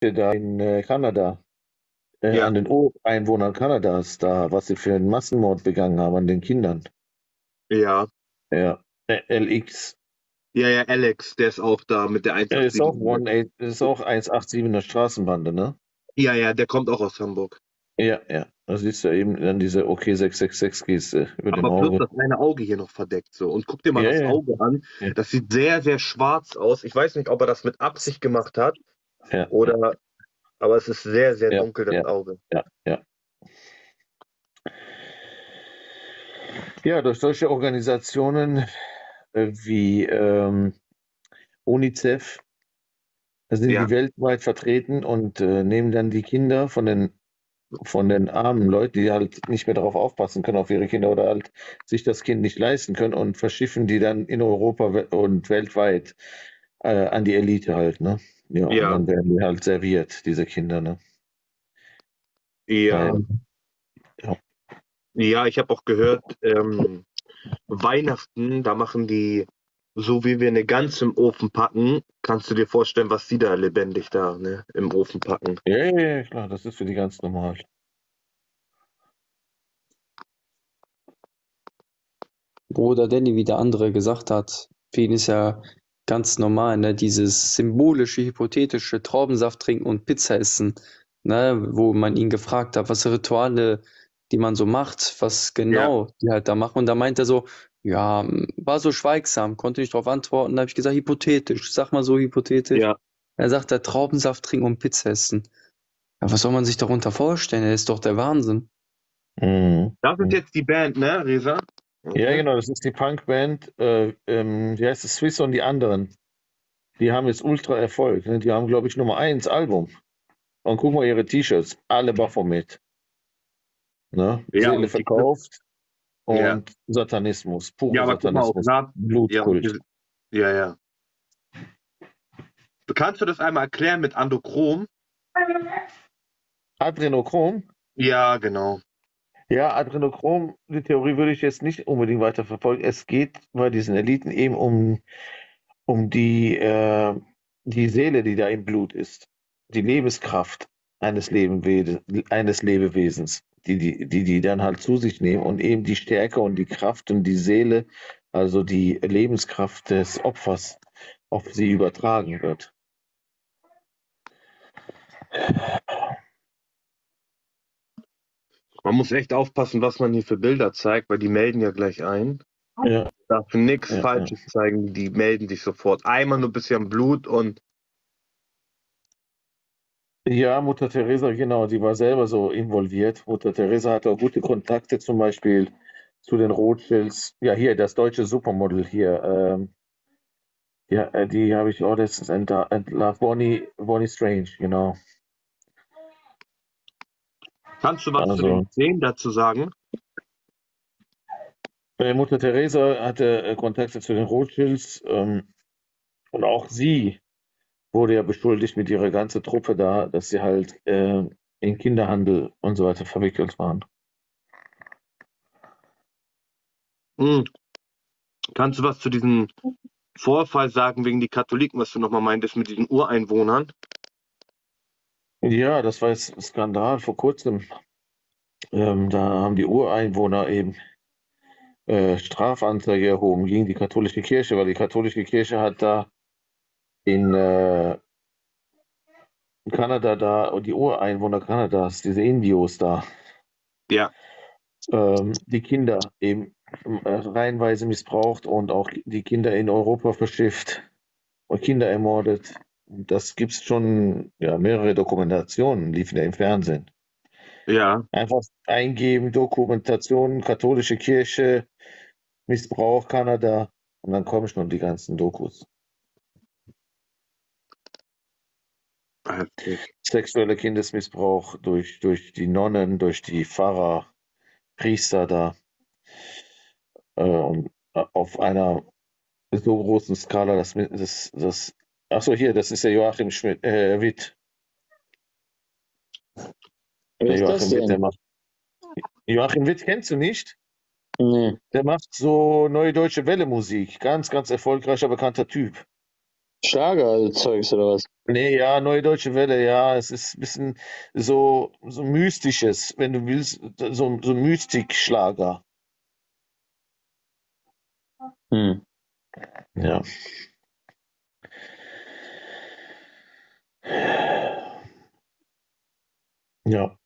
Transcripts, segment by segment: da in Kanada, ja, an den Ureinwohnern Kanadas, da, was sie für einen Massenmord begangen haben an den Kindern. Ja. Ja, LX. Ja, ja, Alex, der ist auch da mit der 187. Das ist auch 187er Straßenbande, ne? Ja, ja, der kommt auch aus Hamburg. Ja, ja, da siehst du eben dann diese OK-666-Geste über dem Auge. Aber das eine Auge hier noch verdeckt so. Und guck dir mal das Auge an. Ja. Das sieht sehr, sehr schwarz aus. Ich weiß nicht, ob er das mit Absicht gemacht hat. Ja. Oder, aber es ist sehr, sehr dunkel, das Auge. Ja, ja. Ja, durch solche Organisationen wie UNICEF sind die weltweit vertreten und nehmen dann die Kinder von den armen Leuten, die halt nicht mehr darauf aufpassen können, auf ihre Kinder oder halt sich das Kind nicht leisten können, und verschiffen die dann in Europa und weltweit an die Elite halt, ne? Ja, ja. Und dann werden die halt serviert, diese Kinder, ne? Ja. Ja, ich habe auch gehört, Weihnachten, da machen die, so wie wir eine Gans im Ofen packen, kannst du dir vorstellen, was die da lebendig da, ne, im Ofen packen. Ja, ja, klar, das ist für die ganz normal. Oder Danny, wie der andere gesagt hat, für ihn ist ja ganz normal, ne, dieses symbolische, hypothetische Traubensaft trinken und Pizza essen, ne, wo man ihn gefragt hat, was Rituale, die man so macht, was genau die halt da machen. Und da meint er so, ja, war so schweigsam, konnte nicht darauf antworten. Da habe ich gesagt, hypothetisch, sag mal so hypothetisch. Ja. Er sagt, der Traubensaft trinken und Pizza essen. Ja, was soll man sich darunter vorstellen? Das ist doch der Wahnsinn. Mhm. Das ist jetzt die Band, ne, REZA? Okay. Ja, genau, das ist die Punkband. Die heißt es Swiss und die anderen. Die haben jetzt Ultra-Erfolg. Ne? Die haben, glaube ich, Nummer 1 Album. Und guck mal ihre T-Shirts, alle Baphomet. Ne? Ja, Seele verkauft und Satanismus, purer Satanismus, Blutkult. Ja, ja. Kannst du das einmal erklären mit Adrenochrom? Adrenochrom? Ja, genau. Ja, Adrenochrom, die Theorie würde ich jetzt nicht unbedingt weiter verfolgen. Es geht bei diesen Eliten eben um die Seele, die da im Blut ist. Die Lebenskraft eines Lebewesens. Die dann halt zu sich nehmen und eben die Stärke und die Kraft und die Seele, also die Lebenskraft des Opfers, auf sie übertragen wird. Man muss echt aufpassen, was man hier für Bilder zeigt, weil die melden ja gleich ein. Ja. Darf nichts Falsches zeigen, die melden sich sofort. Einmal nur ein bisschen Blut und... Ja, Mutter Teresa, genau, die war selber so involviert. Mutter Teresa hatte auch gute Kontakte zum Beispiel zu den Rothschilds. Ja, hier, das deutsche Supermodel hier. Ja, die habe ich auch letztens entlarvt. Bonnie Strange, genau. Kannst du was zu den Szenen dazu sagen? Mutter Teresa hatte Kontakte zu den Rothschilds und auch sie wurde ja beschuldigt mit ihrer ganzen Truppe da, dass sie halt in Kinderhandel und so weiter verwickelt waren. Mhm. Kannst du was zu diesem Vorfall sagen, wegen die Katholiken, was du nochmal meintest, mit diesen Ureinwohnern? Ja, das war jetzt ein Skandal vor kurzem. Da haben die Ureinwohner eben Strafanzeige erhoben gegen die katholische Kirche, weil die katholische Kirche hat da in Kanada da, und die Ureinwohner Kanadas, diese Indios da, die Kinder eben reihenweise missbraucht und auch die Kinder in Europa verschifft und Kinder ermordet. Das gibt es schon, ja, mehrere Dokumentationen, liefen ja im Fernsehen. Ja. Einfach eingeben, Dokumentationen, katholische Kirche, Missbrauch Kanada, und dann kommen schon die ganzen Dokus. Sexueller Kindesmissbrauch durch die Nonnen, durch die Pfarrer, Priester da. Und auf einer so großen Skala, das achso, hier, das ist der Joachim Witt. Joachim Witt kennst du nicht? Nee. Der macht so neue deutsche Welle Musik. Ganz, ganz erfolgreicher, bekannter Typ. Schlagerzeugs oder was? Nee, ja, Neue Deutsche Welle, ja, es ist ein bisschen so Mystisches, wenn du willst, so Mystik-Schlager. Hm. Ja. Ja.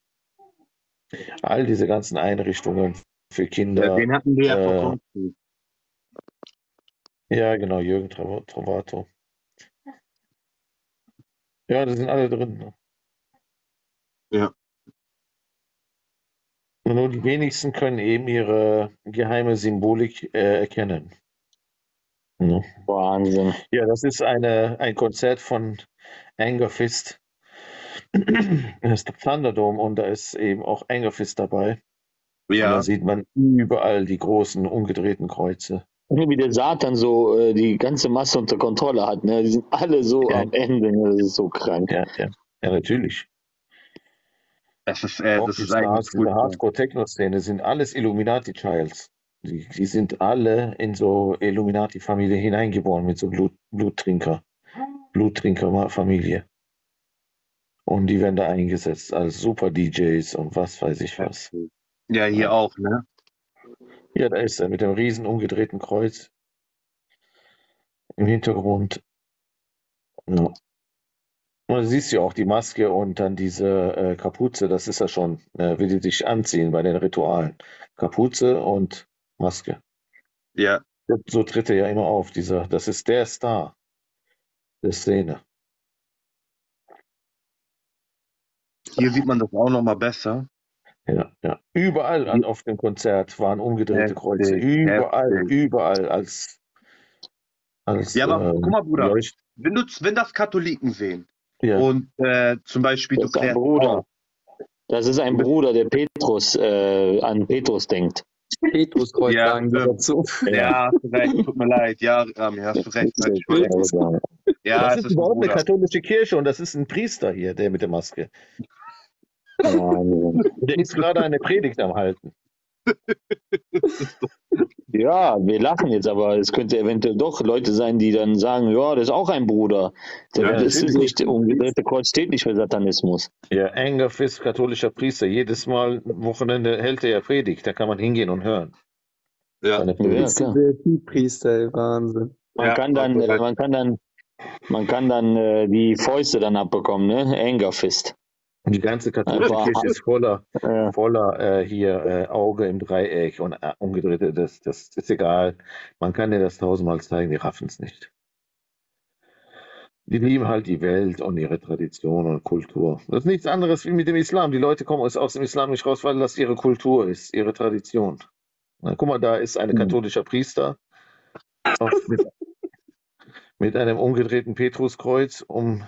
All diese ganzen Einrichtungen für Kinder. Ja, den hatten wir ja vor kurzem. Ja, genau, Jürgen Travato. Ja, da sind alle drin. Ja. Nur die wenigsten können eben ihre geheime Symbolik erkennen. Ne? Wahnsinn. Ja, das ist ein Konzert von Angerfist. Das ist der Thunderdome und da ist eben auch Angerfist dabei. Ja. Und da sieht man überall die großen umgedrehten Kreuze. Wie der Satan so die ganze Masse unter Kontrolle hat. Ne? Die sind alle so am Ende. Ne? Das ist so krank. Ja, ja. Ja, natürlich. Das ist eigentlich gut. Die Hardcore-Techno-Szene sind alles Illuminati-Childs. Die sind alle in so Illuminati-Familie hineingeboren mit so Bluttrinker-Familie. Und die werden da eingesetzt als Super-DJs und was weiß ich was. Ja, hier auch, ne? Ja, da ist er mit dem riesen umgedrehten Kreuz im Hintergrund. Ja. Und du siehst ja auch die Maske und dann diese Kapuze, das ist ja schon, wie die sich anziehen bei den Ritualen. Kapuze und Maske. Ja. So tritt er ja immer auf, das ist der Star der Szene. Hier sieht man das auch nochmal besser. Ja, ja. Überall auf dem Konzert waren umgedrehte Kreuze. Überall als. Ja, aber guck mal, Bruder, wenn das Katholiken sehen und zum Beispiel du klärst, das ist ein Bruder, der an Petrus denkt. Petruskreuz sagen wir dazu. Ja, vielleicht, tut mir leid. Ja, Rami, hast du recht. Ja, das ist überhaupt eine katholische Kirche und das ist ein Priester hier, der mit der Maske. Der ist gerade eine Predigt am Halten. Ja, wir lachen jetzt, aber es könnte eventuell doch Leute sein, die dann sagen, ja, das ist auch ein Bruder. Das ist nicht umgedrehte Kreuz, steht nicht für Satanismus. Ja, Angerfist, katholischer Priester. Jedes Mal Wochenende hält er ja Predigt, da kann man hingehen und hören. Ja, die Priester, Wahnsinn. Man kann dann die Fäuste dann abbekommen, ne? Angerfist. Die ganze katholische Kirche ist voller Auge im Dreieck und umgedrehte, das ist egal. Man kann dir das 1000-mal zeigen, die raffen es nicht. Die lieben halt die Welt und ihre Tradition und Kultur. Das ist nichts anderes wie mit dem Islam. Die Leute kommen aus dem Islam nicht raus, weil das ihre Kultur ist, ihre Tradition. Na, guck mal, da ist ein katholischer Priester mit einem umgedrehten Petruskreuz, um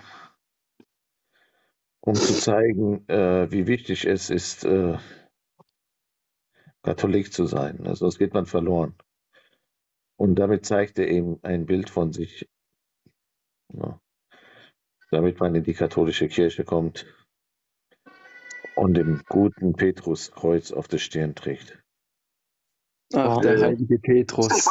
zu zeigen, wie wichtig es ist, Katholik zu sein. Also das geht man verloren. Und damit zeigt er eben ein Bild von sich. Ja. Damit man in die katholische Kirche kommt und den guten Petruskreuz auf der Stirn trägt. Ach, der heilige Petrus.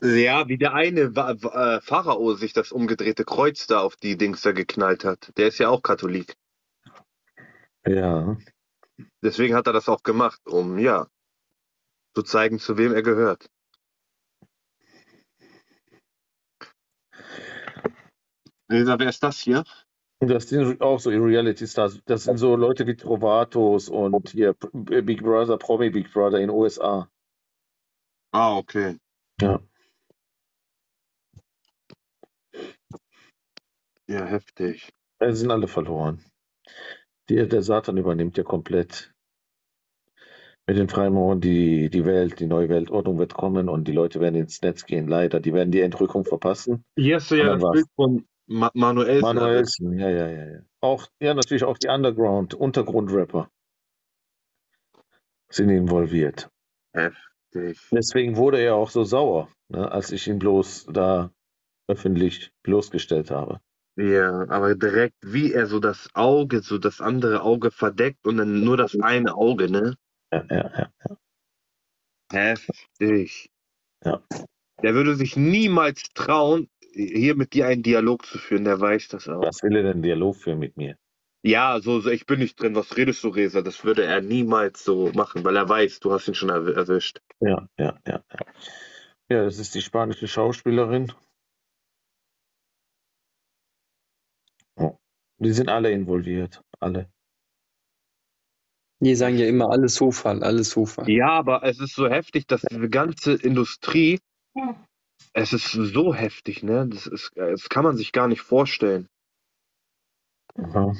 Ja, wie der eine Pharao sich das umgedrehte Kreuz da auf die Dings da geknallt hat. Der ist ja auch Katholik. Ja. Deswegen hat er das auch gemacht, um, zu zeigen, zu wem er gehört. Wer ist das hier? Das sind auch so Reality-Stars. Das sind so Leute wie Trovatos und hier Big Brother, Promi Big Brother in den USA. Ah, okay. Ja. Ja, heftig. Sie sind alle verloren. Der Satan übernimmt ja komplett. Mit den Freimaurern, die neue Weltordnung wird kommen und die Leute werden ins Netz gehen, leider. Die werden die Entrückung verpassen. Hier hast du ja das Bild von Manuelsen. Manuelsen, ja. Natürlich auch die Untergrund-Rapper sind involviert. Heftig. Deswegen wurde er auch so sauer, ne, als ich ihn bloß da öffentlich bloßgestellt habe. Ja, aber direkt, wie er so das andere Auge verdeckt und dann nur das eine Auge, ne? Ja. Heftig. Ja. Der würde sich niemals trauen, hier mit dir einen Dialog zu führen, der weiß das auch. Was will er denn Dialog führen mit mir? Ja, so ich bin nicht drin, was redest du, Reza? Das würde er niemals so machen, weil er weiß, du hast ihn schon erwischt. Ja. Ja, das ist die spanische Schauspielerin. Oh. Die sind alle involviert, alle. Die sagen ja immer, alles Hofhall, alles Hofhall. Ja, aber es ist so heftig, dass diese ganze Industrie, es ist so heftig, ne? Das kann man sich gar nicht vorstellen. Aha.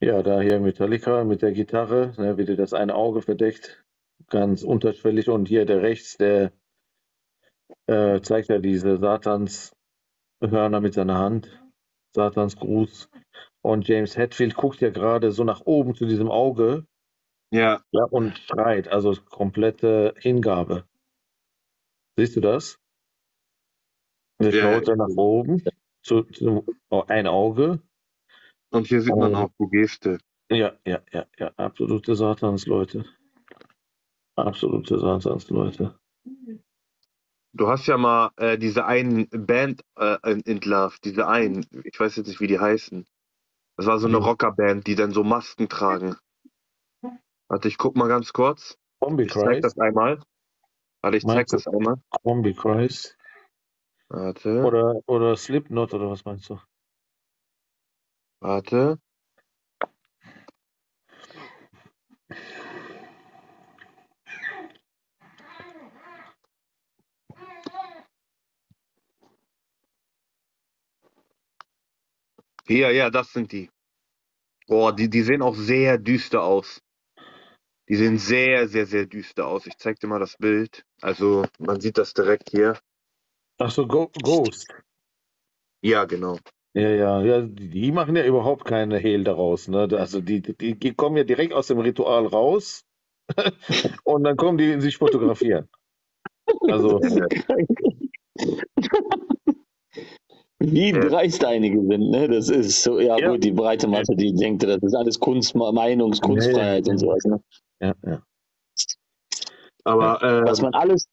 Ja, da hier Metallica mit der Gitarre, ne, wieder das eine Auge verdeckt, ganz unterschwellig. Und hier der rechts, der zeigt ja diese Satanshörner mit seiner Hand, Satansgruß. Und James Hetfield guckt ja gerade so nach oben zu diesem Auge, ja, und schreit, also komplette Hingabe. Siehst du das? Der schaut dann nach oben, zu ein Auge. Und hier sieht man auch die Geste. Ja. Absolute Satansleute. Du hast ja mal diese einen Band entlarvt, diese einen, ich weiß jetzt nicht, wie die heißen. Das war so eine Rockerband, die dann so Masken tragen. Warte, ich guck mal ganz kurz. Ich zeig das einmal. Zombie Christ. Warte. Oder Slipknot, oder was meinst du? Warte. Ja, das sind die. Boah, die sehen auch sehr düster aus. Die sehen sehr, sehr, sehr düster aus. Ich zeig dir mal das Bild. Also, man sieht das direkt hier. Ach so, Ghost. Ja, genau. Ja, die machen ja überhaupt keine Hehl daraus, ne? Also, die kommen ja direkt aus dem Ritual raus und dann kommen die in sich fotografieren. Also. Wie dreist einige sind, ne? Das ist so, ja gut, die breite Masse, die denkt, das ist alles Kunst, Meinungskunstfreiheit und sowas, ne? Ja. Aber was man alles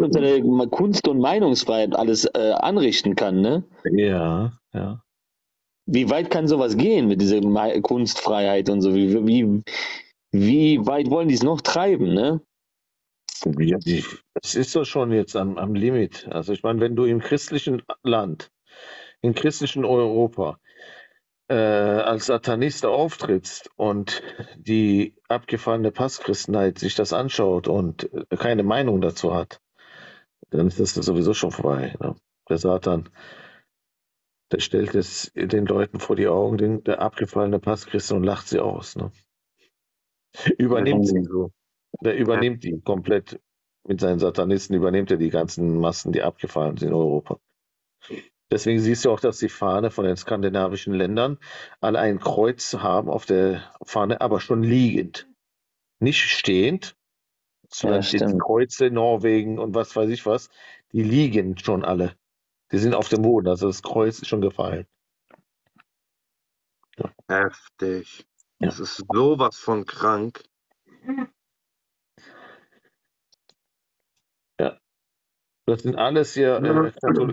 mit seiner Kunst- und Meinungsfreiheit alles anrichten kann, ne? Ja. Wie weit kann sowas gehen mit dieser Kunstfreiheit und so? Wie weit wollen die es noch treiben, ne? Ja, es ist doch schon jetzt am Limit. Also ich meine, wenn du im christlichen Land, im christlichen Europa als Satanist auftrittst und die abgefahrene Passchristenheit sich das anschaut und keine Meinung dazu hat, dann ist das sowieso schon vorbei, ne? Der Satan, der stellt es den Leuten vor die Augen, der abgefallene Passchristen, und lacht sie aus, ne? Übernimmt sie so. Der übernimmt die komplett mit seinen Satanisten, übernimmt er die ganzen Massen, die abgefahren sind in Europa. Deswegen siehst du auch, dass die Fahne von den skandinavischen Ländern alle ein Kreuz haben auf der Fahne, aber schon liegend. Nicht stehend, sondern die Kreuze, Norwegen und was weiß ich was, die liegen schon alle. Die sind auf dem Boden, also das Kreuz ist schon gefallen. Ja. Heftig. Ja. Das ist sowas von krank. Das sind alles hier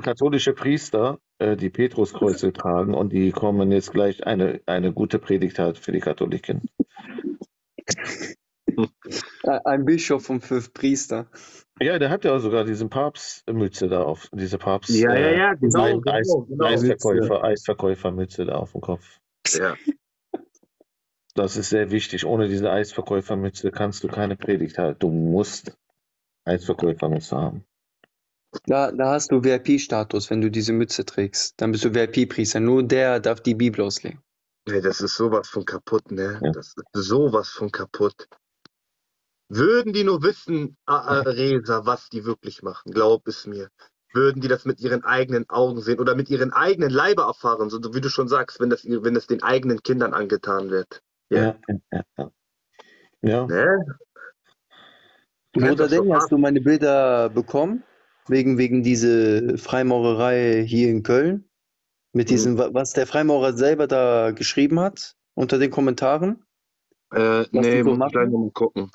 katholische Priester, die Petruskreuze tragen, und die kommen jetzt gleich eine gute Predigt hat für die Katholiken. Ein Bischof und 5 Priester. Ja, der hat ja sogar diesen Papstmütze da auf, diese Papst. Ja, genau. Eisverkäufermütze da auf dem Kopf. Ja. Das ist sehr wichtig. Ohne diese Eisverkäufermütze kannst du keine Predigt halten. Du musst Eisverkäufermütze haben. Da hast du VIP-Status, wenn du diese Mütze trägst. Dann bist du VIP-Priester. Nur der darf die Bibel auslegen. Nee, das ist sowas von kaputt, ne? Ja. Das ist sowas von kaputt. Würden die nur wissen, REZA, was die wirklich machen, glaub es mir. Würden die das mit ihren eigenen Augen sehen oder mit ihren eigenen Leiber erfahren, so wie du schon sagst, wenn das den eigenen Kindern angetan wird. Ja. Ne? Bruder Denny, hast du meine Bilder bekommen? Wegen diese Freimaurerei hier in Köln, mit diesem, was der Freimaurer selber da geschrieben hat, unter den Kommentaren? Nee, muss ich gleich mal gucken.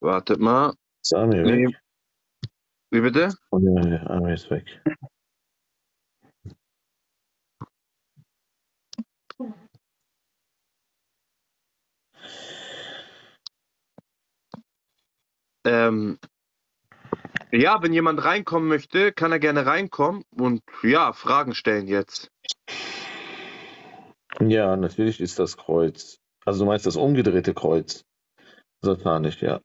Wartet mal. Ist Armin weg? Wie bitte? Oh ja, ja, Armin ist weg. Ja, wenn jemand reinkommen möchte, kann er gerne reinkommen und ja, Fragen stellen jetzt. Ja, natürlich ist das Kreuz. Also du meinst das umgedrehte Kreuz? Satanisch, ja.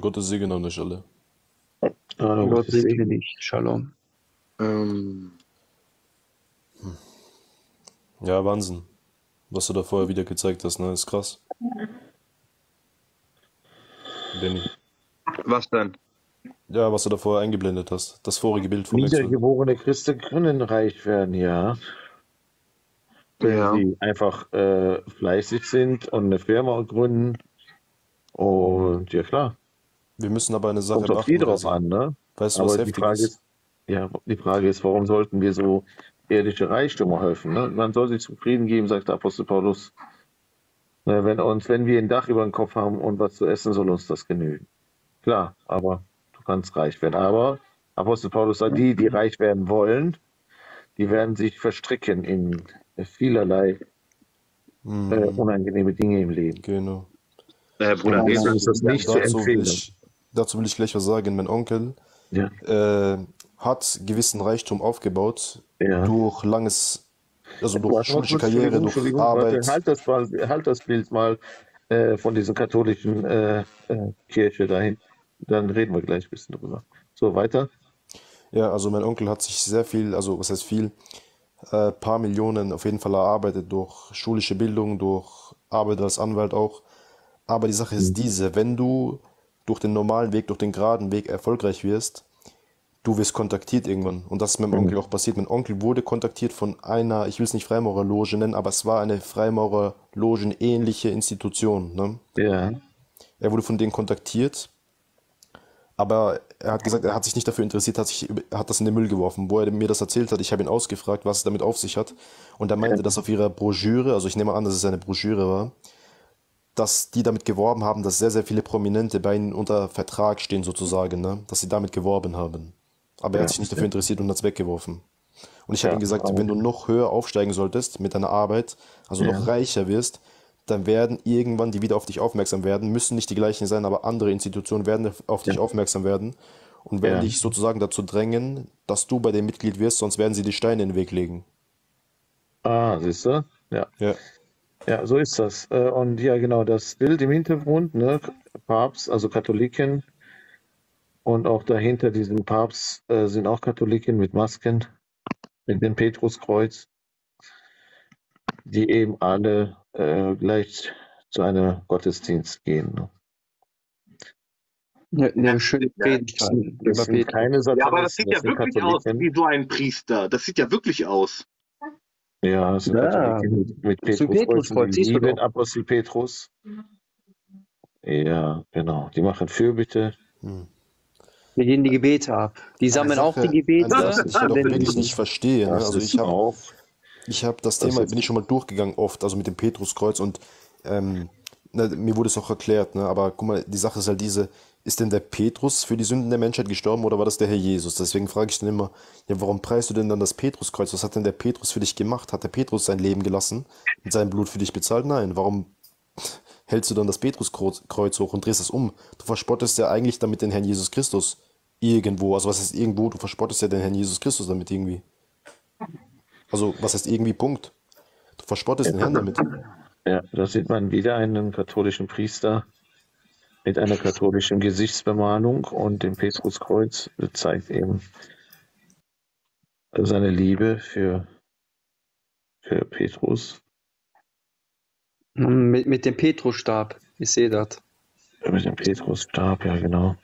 Gottes Segen an euch alle. Gottes Segen dich. Shalom. Ja, Wahnsinn. Was du da vorher wieder gezeigt hast, ne? Ist krass. Denny. Was denn? Ja, was du da vorher eingeblendet hast. Das vorige Bild von wiedergeborene Christen können reich werden, ja. Wenn sie einfach fleißig sind und eine Firma gründen. Und ja, klar. Wir müssen aber eine Sache beachten. Kommt drauf an, ne? Weißt du, was heftig ist? Ja, die Frage ist, warum sollten wir so irdische Reichtümer helfen? Ne? Man soll sich zufrieden geben, sagt der Apostel Paulus. Na, wenn wir ein Dach über den Kopf haben und was zu essen, soll uns das genügen. Klar, aber du kannst reich werden. Aber Apostel Paulus sagt, die reich werden wollen, die werden sich verstricken in vielerlei unangenehme Dinge im Leben. Genau. Bruder, Jesus ist das nicht zu empfehlen. Dazu will ich gleich was sagen. Mein Onkel hat gewissen Reichtum aufgebaut durch langes, also durch schulische Karriere, durch Arbeit. Halt das Bild mal von dieser katholischen Kirche dahin. Dann reden wir gleich ein bisschen drüber. So, weiter. Ja, also mein Onkel hat sich sehr viel, also was heißt viel, paar Millionen auf jeden Fall erarbeitet durch schulische Bildung, durch Arbeit als Anwalt auch. Aber die Sache ist diese, wenn du durch den normalen Weg, durch den geraden Weg erfolgreich wirst, du wirst kontaktiert irgendwann. Und das ist meinem Onkel auch passiert. Mein Onkel wurde kontaktiert von einer, ich will es nicht Freimaurerloge nennen, aber es war eine Freimaurerlogen-ähnliche Institution. Ne? Ja. Er wurde von denen kontaktiert, aber er hat gesagt, er hat sich nicht dafür interessiert, hat das in den Müll geworfen. Wo er mir das erzählt hat, ich habe ihn ausgefragt, was es damit auf sich hat. Und er meinte, dass auf ihrer Broschüre, also ich nehme an, dass es eine Broschüre war, dass die damit geworben haben, dass sehr, sehr viele Prominente bei ihnen unter Vertrag stehen sozusagen, ne? Dass sie damit geworben haben. Aber er hat sich nicht dafür interessiert und hat es weggeworfen. Und ich habe ihm gesagt, wenn du noch höher aufsteigen solltest mit deiner Arbeit, also noch reicher wirst, dann werden irgendwann die wieder auf dich aufmerksam werden, müssen nicht die gleichen sein, aber andere Institutionen werden auf dich aufmerksam werden und werden dich sozusagen dazu drängen, dass du bei dem Mitglied wirst, sonst werden sie die Steine in den Weg legen. Ah, siehst du? Ja. Ja, so ist das. Und ja, genau, das Bild im Hintergrund, ne, Papst, also Katholiken, und auch dahinter diesem Papst sind auch Katholiken mit Masken, mit dem Petruskreuz, die eben alle gleich zu einem Gottesdienst gehen. Ne? Eine schöne Predigt. Das sind keine Satanisten, aber das sieht ja wirklich aus wie so ein Priester. Das sieht ja wirklich aus. Ja, das sind mit Petrus, die den Apostel Petrus. Ja, genau. Die machen Fürbitte. Wir gehen die Gebete ab. Die sammeln auch die Gebete. Das ich doch wirklich nicht verstehe. Also ich habe das Thema, bin ich schon mal durchgegangen oft, also mit dem Petruskreuz und mir wurde es auch erklärt, ne? Aber guck mal, die Sache ist halt diese, ist denn der Petrus für die Sünden der Menschheit gestorben oder war das der Herr Jesus? Deswegen frage ich dann immer, ja, warum preist du denn dann das Petruskreuz? Was hat denn der Petrus für dich gemacht? Hat der Petrus sein Leben gelassen und sein Blut für dich bezahlt? Nein, warum hältst du dann das Petruskreuz hoch und drehst es um? Du verspottest ja eigentlich damit den Herrn Jesus Christus irgendwo. Also was heißt irgendwo? Du verspottest ja den Herrn Jesus Christus damit irgendwie. Also was heißt irgendwie? Punkt. Du verspottest den Herrn damit. Ja, da sieht man wieder einen katholischen Priester mit einer katholischen Gesichtsbemalung und dem Petruskreuz zeigt eben seine Liebe für Petrus. Mit dem Petrusstab, ich sehe das. Ja, mit dem Petrusstab, ja genau.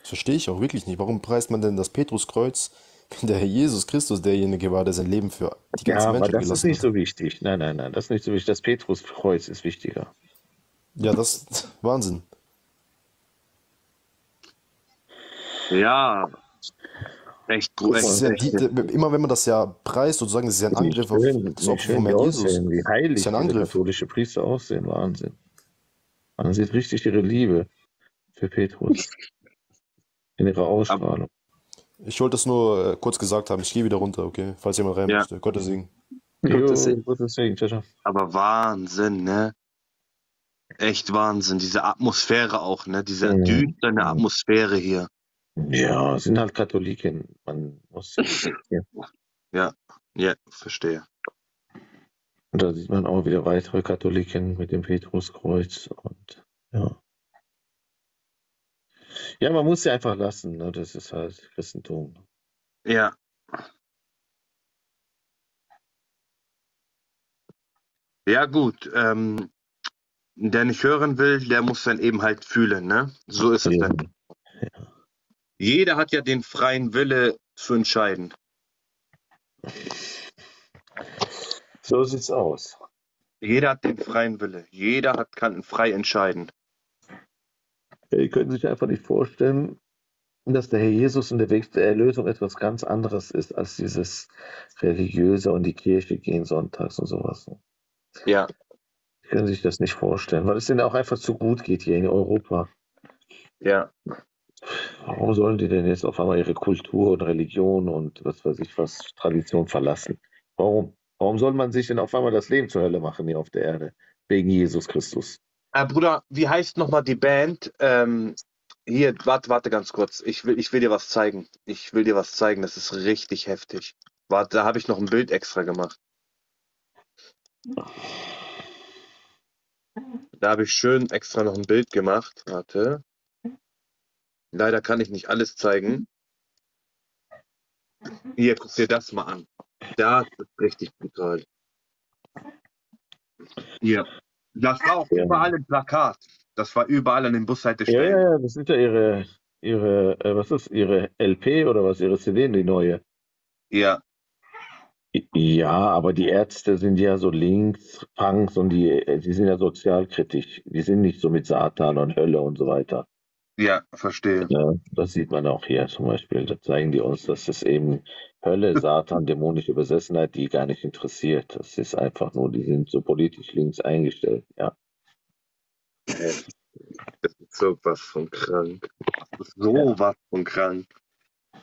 Das verstehe ich auch wirklich nicht. Warum preist man denn das Petruskreuz, wenn der Herr Jesus Christus derjenige war, der sein Leben für die ganze Menschheit gelassen hat? Das ist nicht so wichtig. Nein, das ist nicht so wichtig. Das Petruskreuz ist wichtiger. Ja, das ist Wahnsinn. Ja. Recht groß. Ja, immer wenn man das ja preist, sozusagen, das ist ja ein Angriff auf das Opfer von Herrn Jesus. Wie heilig das ist, ja, wie katholische Priester aussehen, Wahnsinn. Man sieht richtig ihre Liebe für Petrus in ihrer Ausstrahlung. Ich wollte das nur kurz gesagt haben, ich gehe wieder runter, okay? Falls jemand rein möchte. Gottes Segen. Gottes Segen, tschau. Aber Wahnsinn, ne? Echt Wahnsinn, diese Atmosphäre auch, ne? Diese düsterne Atmosphäre hier. Ja, sind halt Katholiken. Man muss ja, verstehe. Und da sieht man auch wieder weitere Katholiken mit dem Petruskreuz und ja. Ja, man muss sie einfach lassen, ne? Das ist halt Christentum. Ja. Ja, gut. Der nicht hören will, der muss dann eben halt fühlen, ne? So ist es dann. Ja. Jeder hat ja den freien Wille zu entscheiden. So sieht's aus. Jeder hat den freien Wille. Jeder kann frei entscheiden. Die können sich einfach nicht vorstellen, dass der Herr Jesus und der Weg der Erlösung etwas ganz anderes ist, als dieses Religiöse und die Kirche gehen sonntags und sowas. Ja. Die können sich das nicht vorstellen, weil es ihnen auch einfach zu gut geht hier in Europa. Ja. Warum sollen die denn jetzt auf einmal ihre Kultur und Religion und was weiß ich was, Tradition verlassen? Warum? Warum soll man sich denn auf einmal das Leben zur Hölle machen hier auf der Erde? Wegen Jesus Christus. Bruder, wie heißt nochmal die Band? Hier, warte ganz kurz. Ich will dir was zeigen. Ich will dir was zeigen. Das ist richtig heftig. Warte, da habe ich noch ein Bild extra gemacht. Da habe ich schön extra noch ein Bild gemacht. Warte. Leider kann ich nicht alles zeigen. Hier, guck dir das mal an. Das ist richtig brutal. Hier. Das war auch überall im Plakat. Das war überall an den Bushaltestellen. Ja, das sind ja ihre LP oder was? Ihre CD, die neue. Ja. Ja, aber die Ärzte sind ja so links, Punks und die sind ja sozialkritisch. Die sind nicht so mit Satan und Hölle und so weiter. Ja, verstehe. Ja, das sieht man auch hier zum Beispiel. Da zeigen die uns, dass es eben Hölle, Satan, dämonische Besessenheit, die gar nicht interessiert. Das ist einfach nur, die sind so politisch links eingestellt, ja. Das ist sowas von krank. Das ist sowas von krank.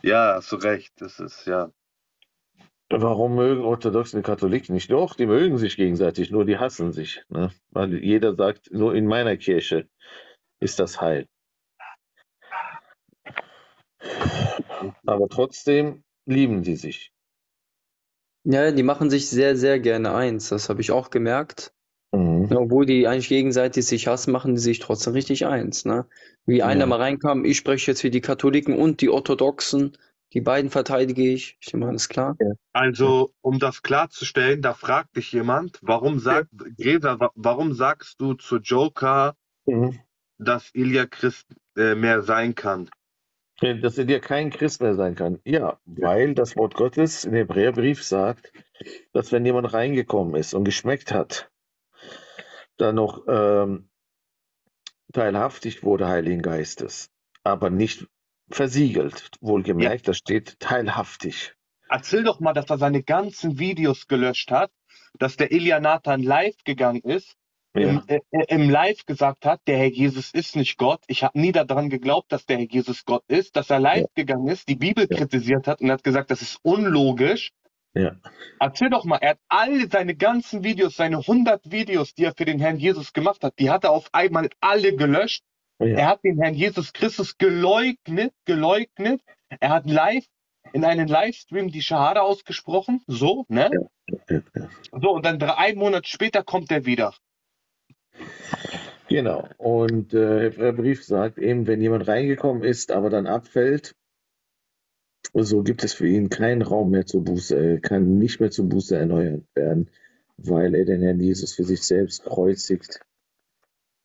Ja, hast du recht, das ist, ja. Warum mögen orthodoxen Katholiken nicht? Doch, die mögen sich gegenseitig, nur die hassen sich, ne? Weil jeder sagt, nur in meiner Kirche ist das Heil. Aber trotzdem lieben die sich. Ja, die machen sich sehr, sehr gerne eins. Das habe ich auch gemerkt. Mhm. Obwohl die eigentlich gegenseitig sich hassen, machen die sich trotzdem richtig eins. Ne? Wie einer mal reinkam, ich spreche jetzt für die Katholiken und die Orthodoxen. Die beiden verteidige ich. Ich meine, ist klar. Also, um das klarzustellen, da fragt dich jemand, warum sagst du zu Joker, dass Ilya Christ mehr sein kann? Dass er dir kein Christ mehr sein kann. Ja, weil das Wort Gottes im Hebräerbrief sagt, dass wenn jemand reingekommen ist und geschmeckt hat, dann noch teilhaftig wurde Heiligen Geistes, aber nicht versiegelt. Wohlgemerkt, da steht teilhaftig. Erzähl doch mal, dass er seine ganzen Videos gelöscht hat, dass der Elianatan live gegangen ist, im Live gesagt hat, der Herr Jesus ist nicht Gott. Ich habe nie daran geglaubt, dass der Herr Jesus Gott ist, dass er live gegangen ist, die Bibel kritisiert hat und hat gesagt, das ist unlogisch. Ja. Erzähl doch mal, er hat alle seine ganzen Videos, seine 100 Videos, die er für den Herrn Jesus gemacht hat, die hat er auf einmal alle gelöscht. Ja. Er hat den Herrn Jesus Christus geleugnet. Er hat live in einem Livestream die Schahada ausgesprochen, so, ne? Ja. So, und dann 3 Monate später kommt er wieder. Genau, und Hebräerbrief sagt eben, wenn jemand reingekommen ist, aber dann abfällt, so gibt es für ihn keinen Raum mehr zur Buße, kann nicht mehr zur Buße erneuert werden, weil er den Herrn Jesus für sich selbst kreuzigt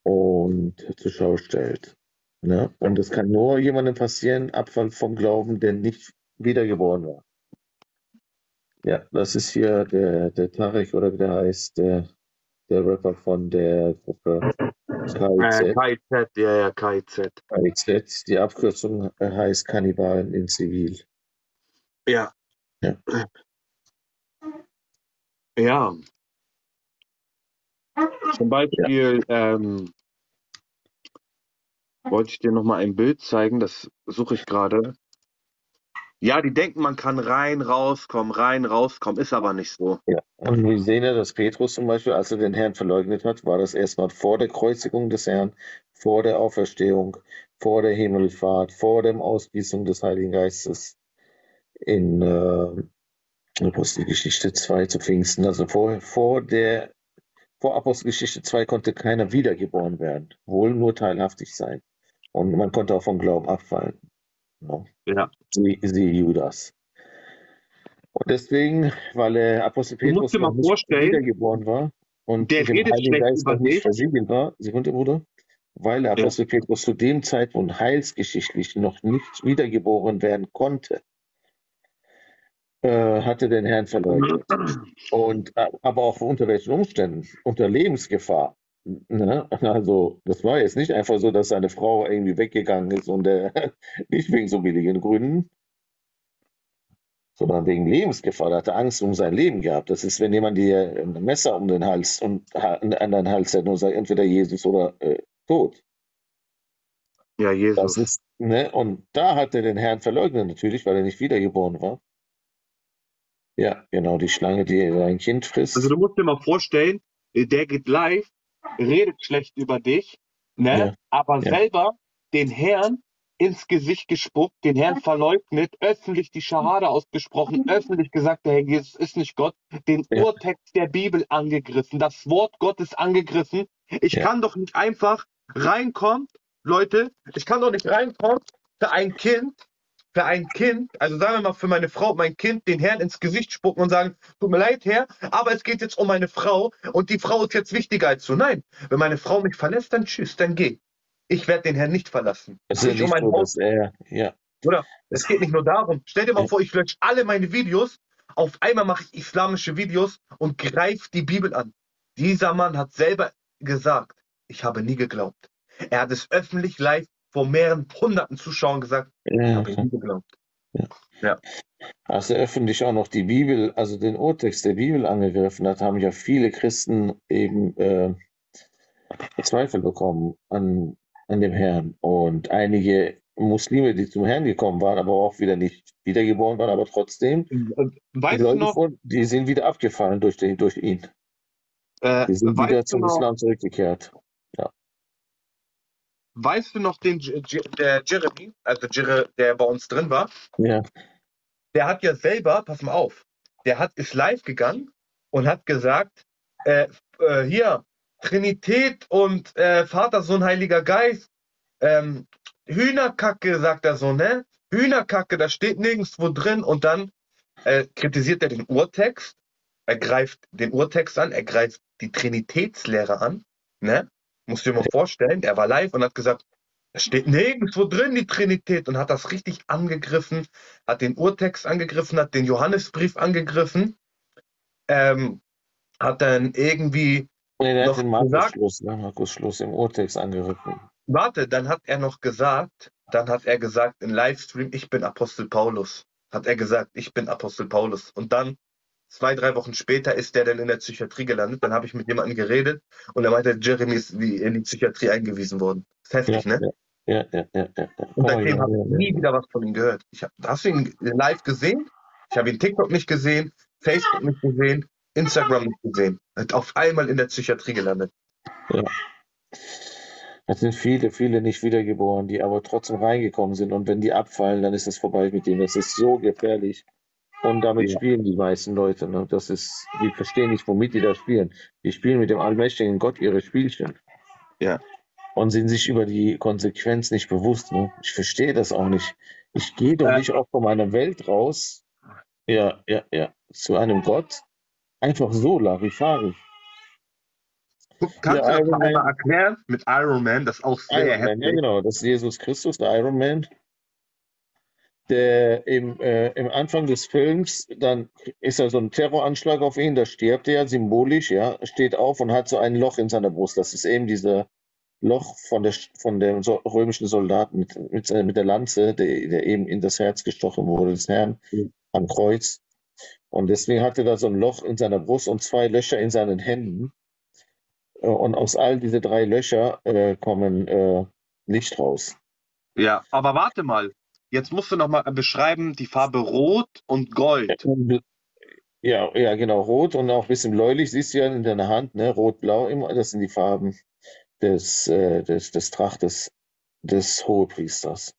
und zur Schau stellt. Ne? Und das kann nur jemandem passieren, Abfall vom Glauben, der nicht wiedergeboren war. Ja, das ist hier der Tarek, oder wie der heißt, der Rapper von der Gruppe KIZ. KIZ, KIZ. Die Abkürzung heißt Kannibalen in Zivil. Ja. Ja. Ja. Zum Beispiel wollte ich dir nochmal ein Bild zeigen, das suche ich gerade. Ja, die denken, man kann rein, rauskommen, ist aber nicht so. Ja. Und wir sehen ja, dass Petrus zum Beispiel, als er den Herrn verleugnet hat, war das erstmal vor der Kreuzigung des Herrn, vor der Auferstehung, vor der Himmelfahrt, vor der Ausgießung des Heiligen Geistes in Apostelgeschichte 2 zu Pfingsten. Also vor Apostelgeschichte 2 konnte keiner wiedergeboren werden, wohl nur teilhaftig sein. Und man konnte auch vom Glauben abfallen. No. Ja. Sie Judas. Und deswegen, weil Apostel Petrus noch nicht wiedergeboren war und der Heilige Geist noch nicht versiegelt war, Sekunde, Bruder, weil Apostel Petrus zu dem Zeitpunkt heilsgeschichtlich noch nicht wiedergeboren werden konnte, hatte den Herrn verleugnet. Und, aber auch unter welchen Umständen? Unter Lebensgefahr. Ne? Also, das war jetzt nicht einfach so, dass seine Frau irgendwie weggegangen ist und nicht wegen so billigen Gründen, sondern wegen Lebensgefahr. Er hatte Angst um sein Leben gehabt. Das ist, wenn jemand dir ein Messer um den Hals und an den Hals hält und sagt, entweder Jesus oder tot. Ja, Jesus. Das ist, ne? Und da hat er den Herrn verleugnet, natürlich, weil er nicht wiedergeboren war. Ja, genau, die Schlange, die sein Kind frisst. Also, du musst dir mal vorstellen, der geht live. Redet schlecht über dich, ne? Ja. Aber selber den Herrn ins Gesicht gespuckt, den Herrn verleugnet, öffentlich die Schahade ausgesprochen, öffentlich gesagt, der Herr Jesus ist nicht Gott, den Urtext der Bibel angegriffen, das Wort Gottes angegriffen. Ich kann doch nicht einfach reinkommen, Leute, ich kann doch nicht reinkommen für ein Kind, also sagen wir mal für meine Frau, mein Kind, den Herrn ins Gesicht spucken und sagen, tut mir leid, Herr, aber es geht jetzt um meine Frau und die Frau ist jetzt wichtiger als du. Nein, wenn meine Frau mich verlässt, dann tschüss, dann geh. Ich werde den Herrn nicht verlassen. Es geht nicht um mein Haus. Oder es geht nicht nur darum. Stell dir mal vor, ich lösche alle meine Videos, auf einmal mache ich islamische Videos und greife die Bibel an. Dieser Mann hat selber gesagt, ich habe nie geglaubt. Er hat es öffentlich live vor mehreren hunderten Zuschauern gesagt, habe ich nie geglaubt. Ja. Ja. Als er öffentlich auch noch die Bibel, also den Urtext der Bibel angegriffen hat, haben ja viele Christen eben Zweifel bekommen an dem Herrn. Und einige Muslime, die zum Herrn gekommen waren, aber auch wieder nicht wiedergeboren waren, aber trotzdem, die sind wieder abgefallen durch ihn. Die sind wieder zum Islam zurückgekehrt. Ja. Weißt du noch der Jeremy, also der bei uns drin war? Ja. Der hat ja selber, pass mal auf, ist live gegangen und hat gesagt, hier, Trinität und Vater, Sohn, Heiliger Geist, Hühnerkacke, sagt er so, ne? Hühnerkacke, das steht nirgendwo drin. Und dann kritisiert er den Urtext, er greift den Urtext an, er greift die Trinitätslehre an, ne? Musst du dir mal vorstellen, er war live und hat gesagt, es steht nirgendwo drin die Trinität und hat das richtig angegriffen, hat den Urtext angegriffen, hat den Johannesbrief angegriffen, hat dann irgendwie noch den Markus Schluss im Urtext angegriffen. Warte, dann hat er gesagt im Livestream, ich bin Apostel Paulus. Und dann 2-3 Wochen später ist der dann in der Psychiatrie gelandet. Dann habe ich mit jemandem geredet und er meinte, Jeremy ist in die Psychiatrie eingewiesen worden. Das ist heftig, ne? Ja. Und seitdem habe ich nie wieder was von ihm gehört. Hast du ihn live gesehen? Ich habe ihn TikTok nicht gesehen, Facebook nicht gesehen, Instagram nicht gesehen. Er hat auf einmal in der Psychiatrie gelandet. Ja. Es sind viele, viele nicht wiedergeboren, die aber trotzdem reingekommen sind. Und wenn die abfallen, dann ist es vorbei mit denen. Das ist so gefährlich. Und damit spielen die meisten Leute. Ne? Die verstehen nicht, womit die da spielen. Die spielen mit dem allmächtigen Gott ihre Spielchen. Ja. Und sind sich über die Konsequenz nicht bewusst. Ne? Ich verstehe das auch nicht. Ich gehe doch nicht auch von meiner Welt raus, zu einem Gott. Einfach so, larifari. Kannst du das mal erklären? Mit Iron Man, das auch sehr heftig. Ja, genau. Das ist Jesus Christus, der Iron Man. Der im Anfang des Films, dann ist da so ein Terroranschlag auf ihn, da stirbt er symbolisch, steht auf und hat so ein Loch in seiner Brust. Das ist eben dieses Loch von dem römischen Soldaten mit der Lanze, der eben in das Herz gestochen wurde, des Herrn. am Kreuz. Und deswegen hatte er so ein Loch in seiner Brust und zwei Löcher in seinen Händen. Und aus all diese drei Löcher kommen Licht raus. Ja, aber warte mal. Jetzt musst du nochmal beschreiben, die Farbe Rot und Gold. Ja, ja, genau, Rot und auch ein bisschen bläulich, siehst du ja in deiner Hand, ne? Rot-Blau, immer, das sind die Farben des Trachtes des Hohepriesters.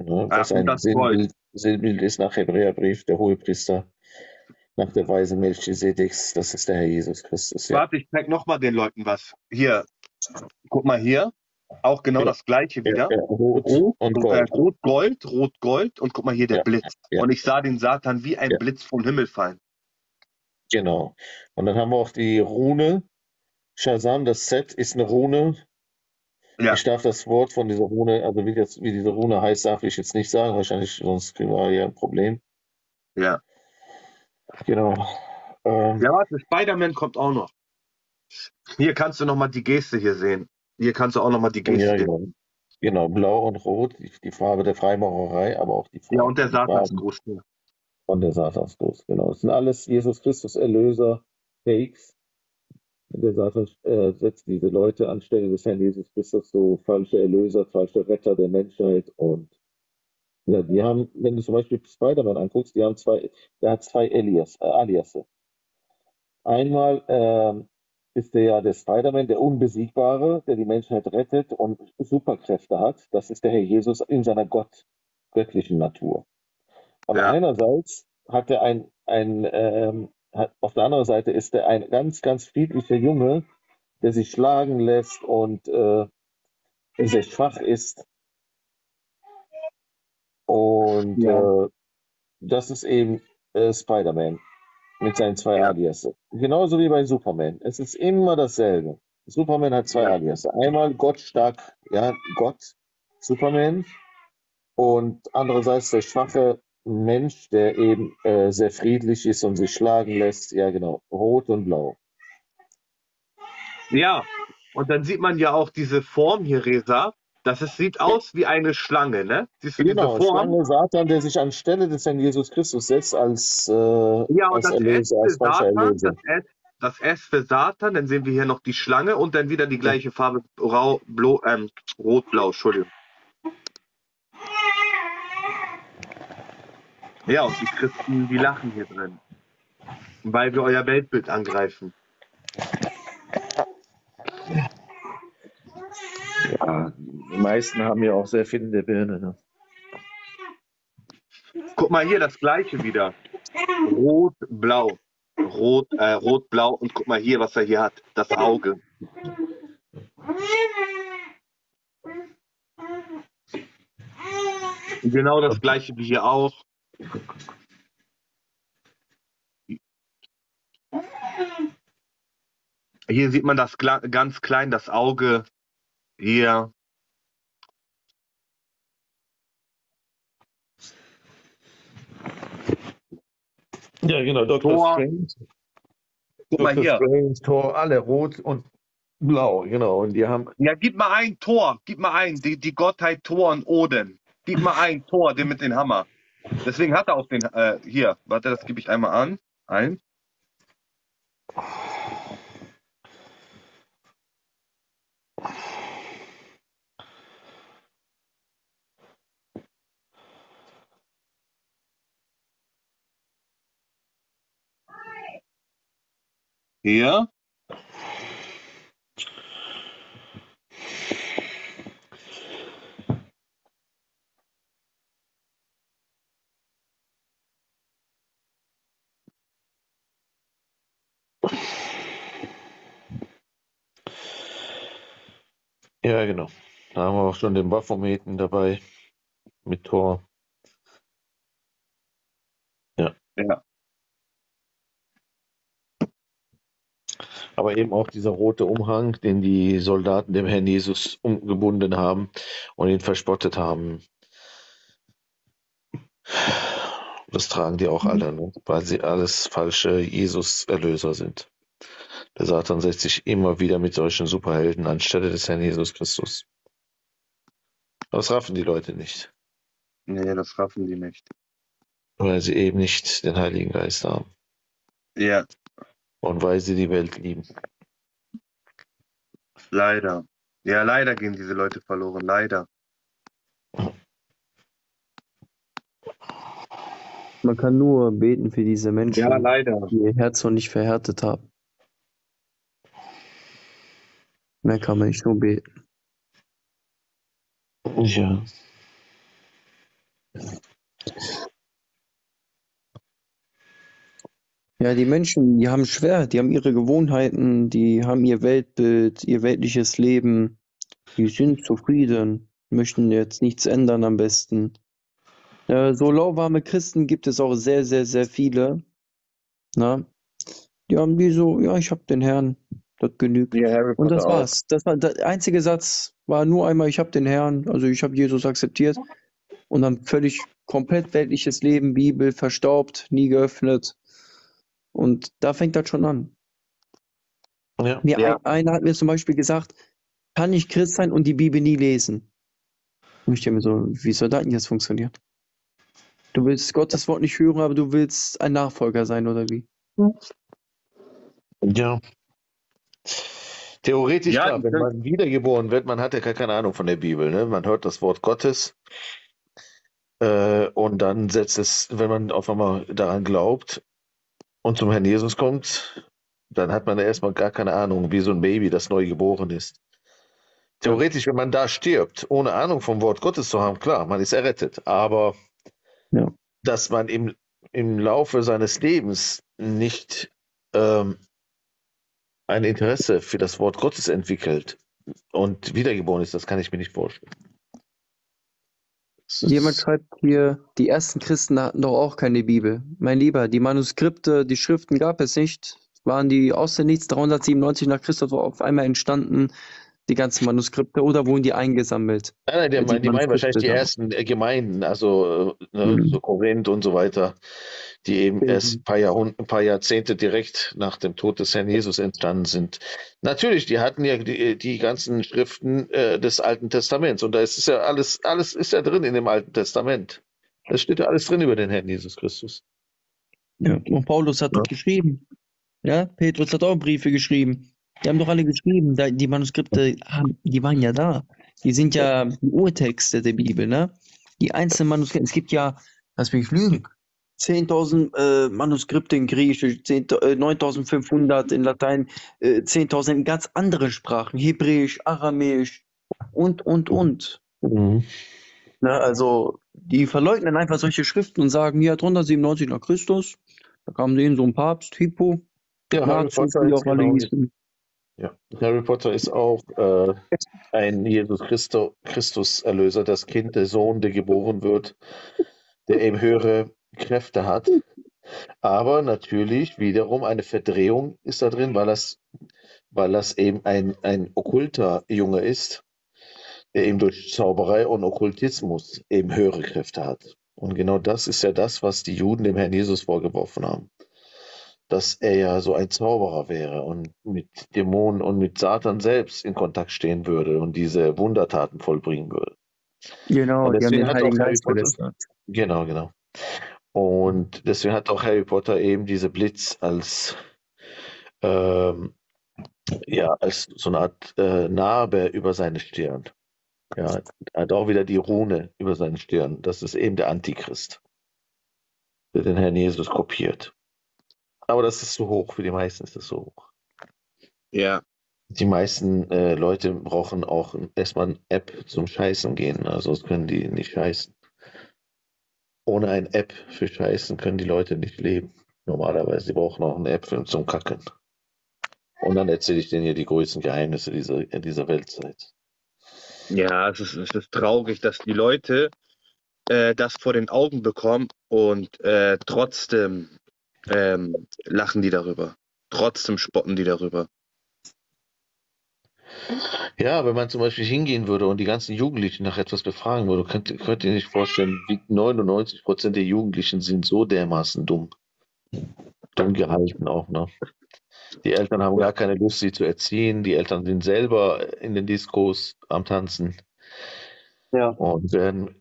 Ne? Was ein Sinnbild ist nach Hebräerbrief, der Hohepriester, nach der Weise Melchisedeks, das ist der Herr Jesus Christus. Ja. Warte, ich zeig nochmal den Leuten was. Hier, guck mal hier. Auch genau ja. Das gleiche wieder. Ja, rot und Gold. Rot-Gold, Rot-Gold und guck mal hier der Blitz. Ja. Und ich sah den Satan wie ein Blitz vom Himmel fallen. Genau. Und dann haben wir auch die Rune. Shazam, das Z ist eine Rune. Ja. Ich darf das Wort von dieser Rune, also wie diese Rune heißt, darf ich jetzt nicht sagen. Wahrscheinlich, sonst kriegen wir hier ein Problem. Ja. Genau. Ja, warte, Spider-Man kommt auch noch. Hier kannst du nochmal die Geste hier sehen. Hier kannst du auch nochmal die Geste sehen. Genau. Genau, blau und rot, die Farbe der Freimaurerei, aber auch die Farbe. Ja, und der Satansgruß. Und der Satansgruß, genau. Das sind alles Jesus Christus Erlöser, Fakes. Der Satan setzt diese Leute anstelle des Herrn Jesus Christus so falsche Erlöser, falsche Retter der Menschheit. Und ja, die haben, wenn du zum Beispiel Spider-Man anguckst, der hat zwei Aliasse. Einmal, ist der ja der Spider-Man, der Unbesiegbare, der die Menschheit rettet und Superkräfte hat. Das ist der Herr Jesus in seiner göttlichen Natur. Aber einerseits hat er auf der anderen Seite ist er ein ganz, ganz friedlicher Junge, der sich schlagen lässt und sehr schwach ist. Und das ist eben Spider-Man. Mit seinen zwei Aliasse. Genauso wie bei Superman. Es ist immer dasselbe. Superman hat zwei Aliasse. Einmal Gott stark, ja, Gott, Superman. Und andererseits der schwache Mensch, der eben sehr friedlich ist und sich schlagen lässt. Ja, genau. Rot und Blau. Ja, und dann sieht man ja auch diese Form hier, Reza. Es sieht aus wie eine Schlange, ne? Siehst du genau, diese Form? Schlange Satan, der sich anstelle des Herrn Jesus Christus setzt als Erlöser, als falscher Erlöser. Das S für Satan, dann sehen wir hier noch die Schlange und dann wieder die gleiche Farbe, Rot-Blau, Entschuldigung. Ja, und die Christen, die lachen hier drin, weil wir euer Weltbild angreifen. Ja, die meisten haben ja auch sehr viel in der Birne. Ne? Guck mal hier, das gleiche wieder. Rot-Blau. Rot-Blau. Und guck mal hier, was er hier hat. Das Auge. Genau das gleiche wie hier auch. Hier sieht man das ganz klein, das Auge. Hier. Ja, genau. Dr. Strange, Tor, alle rot und blau, genau. Und die haben. Ja, gib mal ein Tor, gib mal ein, die Gottheit Tor und Oden. Gib mal ein Tor, den mit dem Hammer. Deswegen hat er auch den, hier, warte, das gebe ich einmal an. Ein. Hier. Ja, genau. Da haben wir auch schon den Baphometen dabei mit Tor. Ja. Ja. Aber eben auch dieser rote Umhang, den die Soldaten dem Herrn Jesus umgebunden haben und ihn verspottet haben. Das tragen die auch alle, ne? Weil sie alles falsche Jesus-Erlöser sind. Der Satan setzt sich immer wieder mit solchen Superhelden anstelle des Herrn Jesus Christus. Das raffen die Leute nicht. Nee, das raffen die nicht. Weil sie eben nicht den Heiligen Geist haben. Ja. Und weil sie die Welt lieben. Leider. Ja, leider gehen diese Leute verloren. Leider. Man kann nur beten für diese Menschen, ja, leider, die ihr Herz noch nicht verhärtet haben. Mehr kann man nicht nur beten. Ja. Ja, die Menschen, die haben schwer, die haben ihre Gewohnheiten, die haben ihr Weltbild, ihr weltliches Leben, die sind zufrieden, möchten jetzt nichts ändern am besten. So lauwarme Christen gibt es auch sehr, sehr, sehr viele. Na? Die haben die so, ja, ich hab den Herrn, das genügt. Ja, und das war's. Das war der einzige Satz, war nur einmal, ich hab den Herrn, also ich hab Jesus akzeptiert. Und dann völlig komplett weltliches Leben, Bibel, verstaubt, nie geöffnet. Und da fängt das schon an. Ja. Einer hat mir zum Beispiel gesagt, kann ich Christ sein und die Bibel nie lesen? Und ich denke mir so, wie soll das denn jetzt funktionieren? Du willst Gottes Wort nicht hören, aber du willst ein Nachfolger sein, oder wie? Ja. Theoretisch, ja, klar, wenn man wiedergeboren wird, man hat ja gar keine Ahnung von der Bibel. Ne? Man hört das Wort Gottes und dann setzt es, wenn man auf einmal daran glaubt und zum Herrn Jesus kommt, dann hat man ja erstmal gar keine Ahnung, wie so ein Baby, das neu geboren ist. Theoretisch, wenn man da stirbt, ohne Ahnung vom Wort Gottes zu haben, klar, man ist errettet, aber ja, dass man im Laufe seines Lebens nicht ein Interesse für das Wort Gottes entwickelt und wiedergeboren ist, das kann ich mir nicht vorstellen. Jemand schreibt hier, die ersten Christen hatten doch auch keine Bibel. Mein Lieber, die Manuskripte, die Schriften gab es nicht, waren die aus dem Nichts 397 nach Christus auf einmal entstanden, die ganzen Manuskripte, oder wurden die eingesammelt? Nein, die meinen wahrscheinlich die ersten Gemeinden, also so Korinth und so weiter, die eben erst ein paar Jahrzehnte direkt nach dem Tod des Herrn Jesus entstanden sind. Natürlich, die hatten ja die ganzen Schriften des Alten Testaments und da ist ja alles ist ja drin in dem Alten Testament. Da steht ja alles drin über den Herrn Jesus Christus. Ja. Und Paulus hat doch geschrieben. Ja, Petrus hat auch Briefe geschrieben. Die haben doch alle geschrieben, die Manuskripte, die waren ja da. Die sind ja die Urtexte der Bibel, ne? Die einzelnen Manuskripte, es gibt ja, lass mich lügen, 10.000 Manuskripte in Griechisch, 9.500 in Latein, 10.000 in ganz andere Sprachen, Hebräisch, Aramäisch und. Mhm. Na, also, die verleugnen einfach solche Schriften und sagen, ja, 397 nach Christus, da kam denen so ein Papst, Hippo, ja, Harry Potter ist auch ein Jesus Christus Erlöser, das Kind, der Sohn, der geboren wird, der eben höhere Kräfte hat. Aber natürlich wiederum eine Verdrehung ist da drin, weil das eben ein okkulter Junge ist, der eben durch Zauberei und Okkultismus eben höhere Kräfte hat. Und genau das ist ja das, was die Juden dem Herrn Jesus vorgeworfen haben, dass er ja so ein Zauberer wäre und mit Dämonen und mit Satan selbst in Kontakt stehen würde und diese Wundertaten vollbringen würde. Genau, die haben den Heiligen Geist verlästert. Genau. Und deswegen hat auch Harry Potter eben diese Blitz als so eine Art Narbe über seine Stirn. Ja, er hat auch wieder die Rune über seine Stirn. Das ist eben der Antichrist, der den Herrn Jesus kopiert. Aber das ist zu hoch, für die meisten ist das so hoch. Ja. Die meisten Leute brauchen auch erstmal eine App zum Scheißen gehen, also können die nicht scheißen. Ohne eine App für Scheißen können die Leute nicht leben, normalerweise. Die brauchen auch eine App zum Kacken. Und dann erzähle ich denen hier die größten Geheimnisse dieser Weltzeit. Ja, es ist traurig, dass die Leute das vor den Augen bekommen und trotzdem lachen die darüber. Trotzdem spotten die darüber. Ja, wenn man zum Beispiel hingehen würde und die ganzen Jugendlichen nach etwas befragen würde, könnt ihr nicht vorstellen, wie 99% der Jugendlichen sind so dermaßen dumm. Dumm gehalten auch, ne? Die Eltern haben gar keine Lust, sie zu erziehen. Die Eltern sind selber in den Diskos am Tanzen. Ja. Und werden,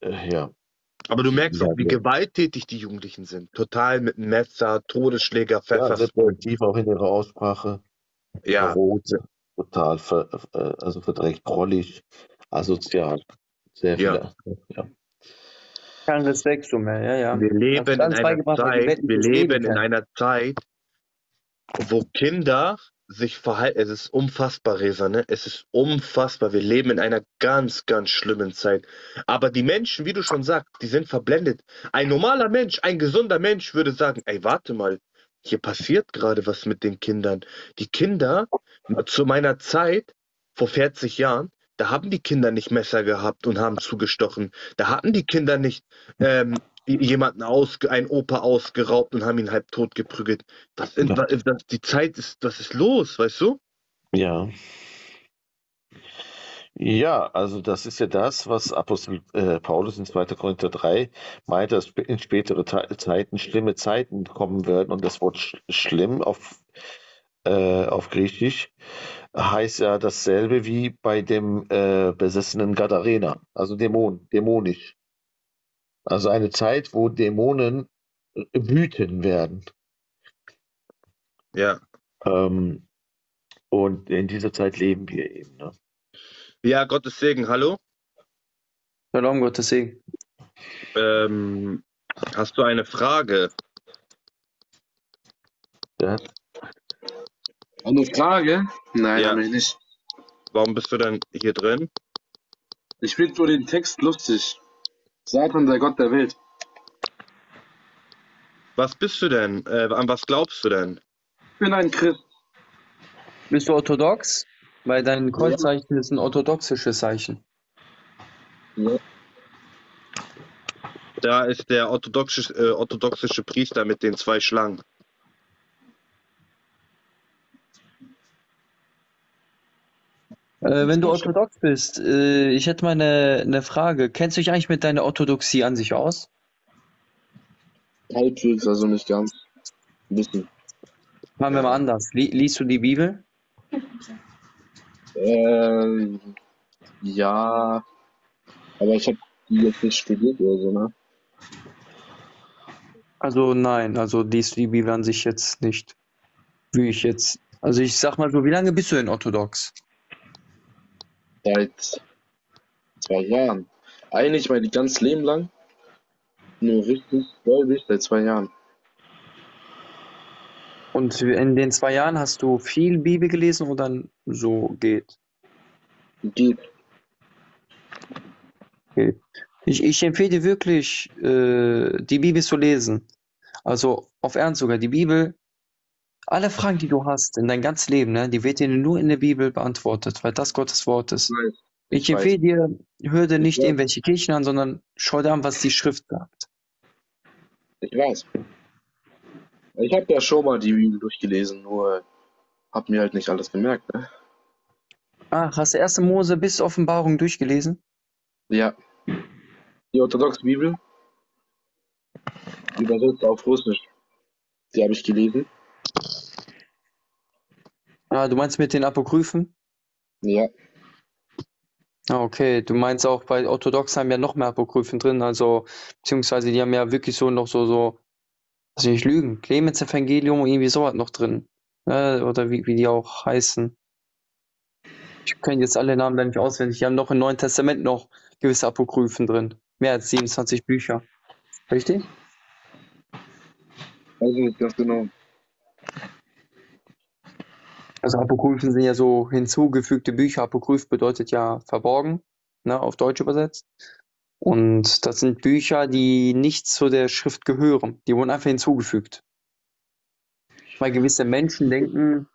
Aber du merkst auch, wie gewalttätig die Jugendlichen sind. Total mit Messer, Todesschläger, Pfeffer. Ja, retroaktiv auch in ihrer Aussprache. Ja. Rot, total verdreckt, prollig, asozial. Sehr viele. Ja. Kein Respekt mehr, ja. Wir leben in einer Zeit, wo Kinder sich verhalten. Es ist unfassbar, REZA, ne? Es ist unfassbar. Wir leben in einer ganz, ganz schlimmen Zeit. Aber die Menschen, wie du schon sagst, die sind verblendet. Ein normaler Mensch, ein gesunder Mensch würde sagen, ey, warte mal, hier passiert gerade was mit den Kindern. Die Kinder, zu meiner Zeit, vor 40 Jahren, da haben die Kinder nicht Messer gehabt und haben zugestochen. Da hatten die Kinder nicht einen Opa ausgeraubt und haben ihn halb tot geprügelt. Was ist los, weißt du? Ja. Ja, also das ist ja das, was Apostel Paulus in 2. Korinther 3 meint, dass in spätere Zeiten schlimme Zeiten kommen werden. Und das Wort schlimm auf Griechisch heißt ja dasselbe wie bei dem besessenen Gadarena, also Dämon, dämonisch. Also eine Zeit, wo Dämonen wüten werden. Ja. Und in dieser Zeit leben wir eben. Ne? Ja, Gottes Segen, hallo? Hallo, Gottes Segen. Hast du eine Frage? Ja. Eine Frage? Nein, ja. Habe ich nicht. Warum bist du dann hier drin? Ich finde nur den Text lustig. Satan, der Gott der Welt. Was bist du denn? An was glaubst du denn? Ich bin ein Christ. Bist du orthodox? Weil dein Kreuzzeichen ist ein orthodoxisches Zeichen. Ja. Da ist der orthodoxische Priester mit den zwei Schlangen. Wenn du orthodox bist, ich hätte mal eine Frage. Kennst du dich eigentlich mit deiner Orthodoxie an sich aus? Halbwegs, also nicht ganz. Ein bisschen. Machen wir mal anders. Liest du die Bibel? Ja, aber ich habe die jetzt nicht studiert oder so, ne? Also nein, also liest du die Bibel an sich jetzt nicht. Also ich sag mal so, wie lange bist du denn orthodox? Seit 2 Jahren. Eigentlich mein ganzes Leben lang. Nur richtig gläubig seit 2 Jahren. Und in den 2 Jahren hast du viel Bibel gelesen oder so geht? Geht. Okay. Ich empfehle dir wirklich, die Bibel zu lesen. Also auf Ernst sogar. Die Bibel, alle Fragen, die du hast in dein ganzes Leben, ne, die wird dir nur in der Bibel beantwortet, weil das Gottes Wort ist. Ich empfehle dir, hör dir nicht irgendwelche Kirchen an, sondern schau dir an, was die Schrift sagt. Ich weiß. Ich habe ja schon mal die Bibel durchgelesen, nur habe mir halt nicht alles gemerkt. Ne? Ach, hast du 1. Mose bis Offenbarung durchgelesen? Ja. Die orthodoxe Bibel, übersetzt auf Russisch, die habe ich gelesen. Ah, du meinst mit den Apokryphen? Ja. Okay, du meinst auch, bei Orthodox haben ja noch mehr Apokryphen drin, also, beziehungsweise die haben ja wirklich so noch so, also nicht lügen, Clemens Evangelium und irgendwie sowas noch drin. Oder wie die auch heißen. Ich kenne jetzt alle Namen da nicht auswendig, die haben noch im Neuen Testament noch gewisse Apokryphen drin. Mehr als 27 Bücher. Richtig? Also nicht ganz genau. Also Apokryphen sind ja so hinzugefügte Bücher. Apokryph bedeutet ja verborgen, ne, auf Deutsch übersetzt. Und das sind Bücher, die nicht zu der Schrift gehören. Die wurden einfach hinzugefügt. Weil gewisse Menschen denken,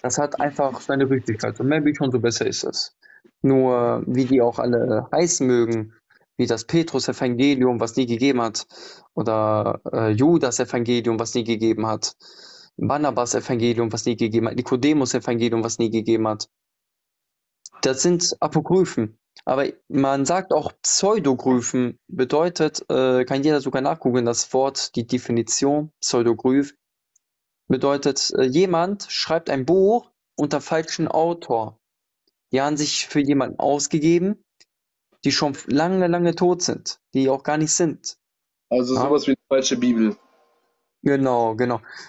das hat einfach seine Richtigkeit. Und mehr Bücher, umso besser ist es. Nur, wie die auch alle heißen mögen, wie das Petrus-Evangelium, was nie gegeben hat, oder Judas-Evangelium, was nie gegeben hat, Barnabas-Evangelium, was nie gegeben hat, Nikodemus-Evangelium, was nie gegeben hat. Das sind Apokryphen. Aber man sagt auch Pseudogryphen, bedeutet, kann jeder sogar nachgucken, das Wort, die Definition, Pseudogryph, bedeutet, jemand schreibt ein Buch unter falschem Autor. Die haben sich für jemanden ausgegeben die schon lange, lange tot sind, die auch gar nicht sind. Also sowas wie eine falsche Bibel. Genau.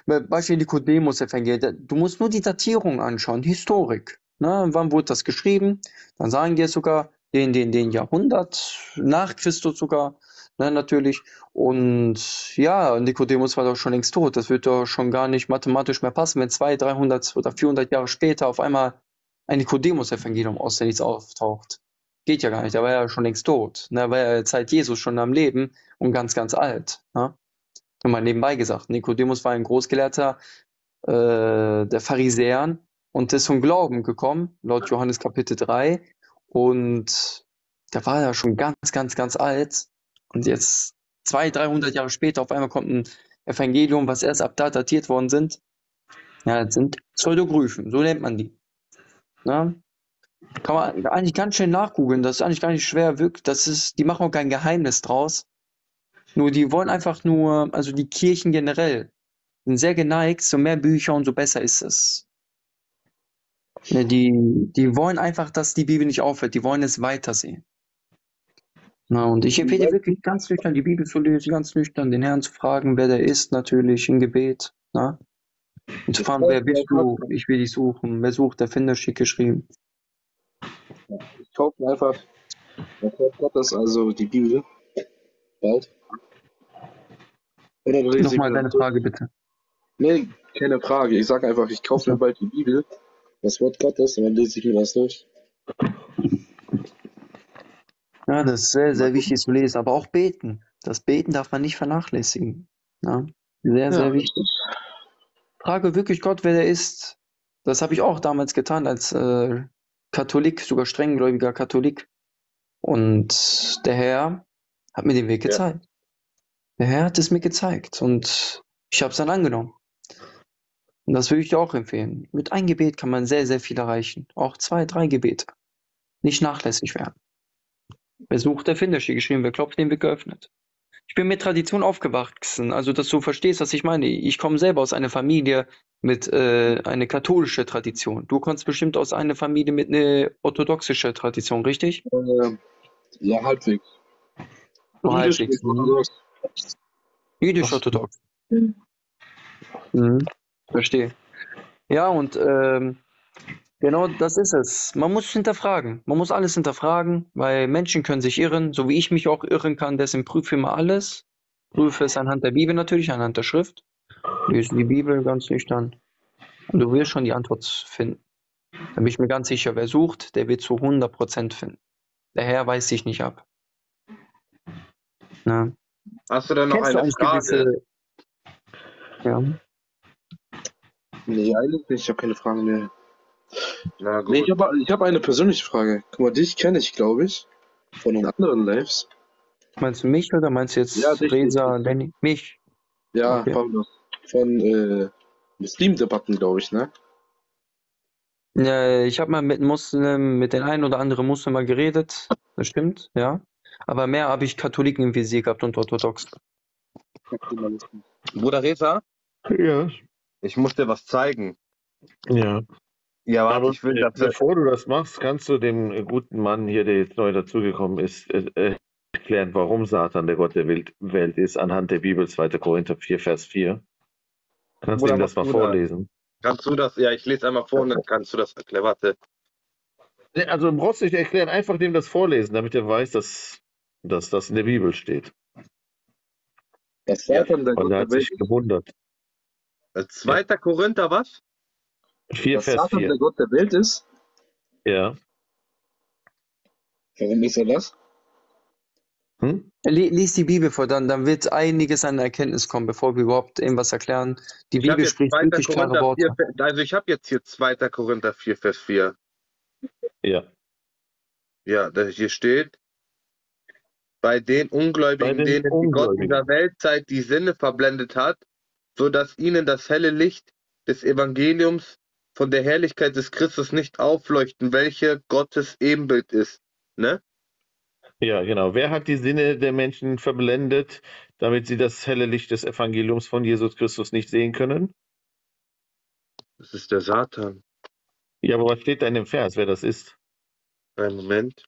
Beispiel Nikodemus-Evangelium. Du musst nur die Datierung anschauen, die Historik. Na, wann wurde das geschrieben? Dann sagen die sogar den Jahrhundert, nach Christus sogar, na, natürlich. Und ja, Nikodemus war doch schon längst tot. Das wird doch schon gar nicht mathematisch mehr passen, wenn 200, 300 oder 400 Jahre später auf einmal ein Nikodemus-Evangelium aus der Nichts auftaucht. Geht ja gar nicht, da war er schon längst tot. Da war er Zeit Jesus schon am Leben und ganz, ganz alt. Ne? Nur mal nebenbei gesagt, Nikodemus war ein Großgelehrter der Pharisäern und ist zum Glauben gekommen, laut Johannes Kapitel 3. Und da war er schon ganz, ganz, ganz alt. Und jetzt 200, 300 Jahre später auf einmal kommt ein Evangelium, was erst ab da datiert worden sind. Ja, das sind Pseudogryphen, so nennt man die. Na? Kann man eigentlich ganz schnell nachgoogeln, das ist eigentlich gar nicht schwer, wirklich. Die machen auch kein Geheimnis draus. Nur die wollen einfach nur, also die Kirchen generell, sind sehr geneigt, so mehr Bücher und so besser ist es. Die wollen einfach, dass die Bibel nicht aufhört, die wollen es weitersehen. Na, und ich empfehle dir wirklich ganz nüchtern, die Bibel zu lesen, ganz nüchtern, den Herrn zu fragen, wer der ist, natürlich, im Gebet. Na? Und zu fragen, wer bist du? Ich will dich suchen. Wer sucht, der findet, schick geschrieben. Ich hoffe einfach, der Wort Gottes, also die Bibel, bald. Nochmal deine Frage, bitte. Nee, keine Frage. Ich sage einfach, ich kaufe mir bald die Bibel, das Wort Gottes, und dann lese ich mir das durch. Ja, das ist sehr, sehr wichtig zu lesen, aber auch beten. Das Beten darf man nicht vernachlässigen. Ja, sehr, sehr wichtig. Frage wirklich Gott, wer der ist. Das habe ich auch damals getan, als Katholik, sogar strenggläubiger Katholik. Und der Herr hat mir den Weg gezeigt. Ja. Der Herr hat es mir gezeigt und ich habe es dann angenommen. Und das würde ich dir auch empfehlen. Mit einem Gebet kann man sehr, sehr viel erreichen. Auch 2, 3 Gebete. Nicht nachlässig werden. Wer sucht, der findet, steht geschrieben. Wer klopft, dem wird geöffnet. Ich bin mit Tradition aufgewachsen, also dass du verstehst, was ich meine. Ich komme selber aus einer Familie mit einer katholischen Tradition. Du kommst bestimmt aus einer Familie mit einer orthodoxischen Tradition, richtig? Ja, halbwegs. Nur halbwegs. Jüdisch-orthodox. Mhm. Verstehe. Ja, und genau das ist es. Man muss hinterfragen. Man muss alles hinterfragen, weil Menschen können sich irren, so wie ich mich auch irren kann. Deswegen prüfe ich mal alles. Prüfe es anhand der Bibel natürlich, anhand der Schrift. Lese die Bibel ganz nüchtern. Und du wirst schon die Antwort finden. Da bin ich mir ganz sicher, wer sucht, der wird zu 100% finden. Der Herr weist sich nicht ab. Na. Hast du da noch eine Frage? Ja. Nee, eigentlich nicht. Ich habe keine Fragen mehr. Na gut. Nee, ich hab eine persönliche Frage. Guck mal, dich kenne ich, glaube ich, von den anderen Lives. Meinst du mich oder meinst du jetzt REZA, DENNY? Mich? Ja, okay. Von Muslim-Debatten, glaube ich, ne? Ja, ich habe mal mit den einen oder anderen Muslim mal geredet. Das stimmt, ja. Aber mehr habe ich Katholiken im Visier gehabt und Orthodoxen. Bruder REZA? Ja. Ich muss dir was zeigen. Ja. Ja, aber ich will dazu... Bevor du das machst, kannst du dem guten Mann hier, der jetzt neu dazugekommen ist, erklären, warum Satan der Gott der Welt ist, anhand der Bibel 2. Korinther 4, Vers 4. Kannst du ihm das mal vorlesen? Kannst du das? Ja, ich lese einmal vor und dann kannst du das erklären. Warte. Also, du brauchst nicht erklären, einfach dem das vorlesen, damit er weiß, dass das in der Bibel steht. Das Satan der Gott der Welt. Und er hat sich gewundert. 2. Korinther, was? 4, Vers 4. Dass Satan der Gott der Welt ist? Ja. Warum ist er das? Hm? Lies die Bibel vor, dann wird einiges an Erkenntnis kommen, bevor wir überhaupt irgendwas erklären. Die Bibel spricht wirklich klare Worte. Also ich habe jetzt hier 2. Korinther 4, Vers 4. Ja. Ja, hier steht, bei den Ungläubigen, denen Gott in der Weltzeit die Sinne verblendet hat, sodass ihnen das helle Licht des Evangeliums von der Herrlichkeit des Christus nicht aufleuchten, welche Gottes Ebenbild ist, ne? Ja, genau. Wer hat die Sinne der Menschen verblendet, damit sie das helle Licht des Evangeliums von Jesus Christus nicht sehen können? Das ist der Satan. Ja, aber was steht da in dem Vers, wer das ist? Einen Moment.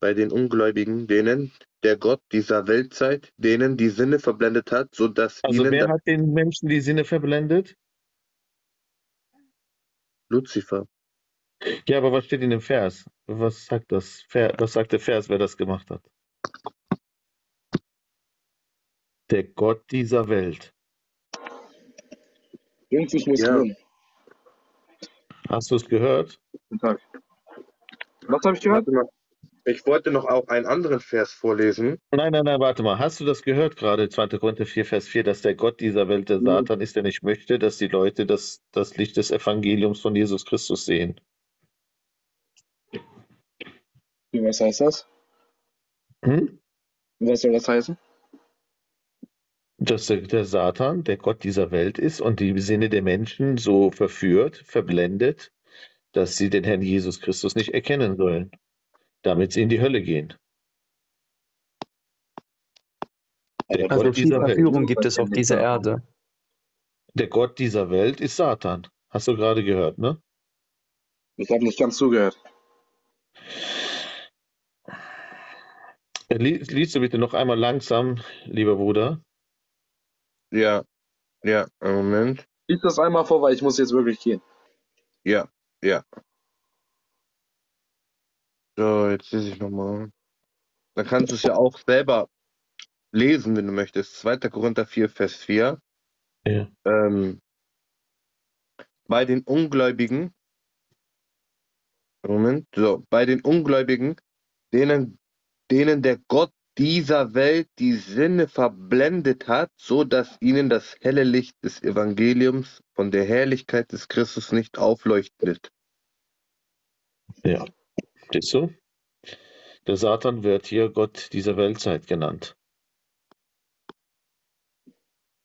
bei den Ungläubigen, denen der Gott dieser Weltzeit, denen die Sinne verblendet hat, sodass also ihnen... Also wer hat den Menschen die Sinne verblendet? Luzifer. Ja, aber was steht in dem Vers? Was sagt das? Was sagt der Vers, wer das gemacht hat? Der Gott dieser Welt. Jungs, ich muss hören. Hast du es gehört? Was habe ich gehört? Ich wollte noch auch einen anderen Vers vorlesen. Nein, nein, nein, warte mal. Hast du das gehört gerade, 2. Korinther 4, Vers 4, dass der Gott dieser Welt der Satan ist, der nicht möchte, dass die Leute das Licht des Evangeliums von Jesus Christus sehen? Was heißt das? Hm? Was soll das heißen? Dass der Satan der Gott dieser Welt ist und die Sinne der Menschen so verführt, verblendet, dass sie den Herrn Jesus Christus nicht erkennen sollen, damit sie in die Hölle gehen. Der also Gott dieser Verführung Welt. Gibt es auf dieser Erde. Der Gott dieser Welt ist Satan. Hast du gerade gehört, ne? Ich habe nicht ganz zugehört. Liest du bitte noch einmal langsam, lieber Bruder? Ja, ja, Moment. Lies das einmal vor, weil ich muss jetzt wirklich gehen. Ja, ja. So, jetzt lese ich nochmal. Dann kannst du es ja auch selber lesen, wenn du möchtest. 2. Korinther 4, Vers 4. Ja. Bei den Ungläubigen, Moment, so, bei den Ungläubigen, denen der Gott dieser Welt die Sinne verblendet hat, so dass ihnen das helle Licht des Evangeliums von der Herrlichkeit des Christus nicht aufleuchtet. Ja, siehst du? Der Satan wird hier Gott dieser Weltzeit genannt.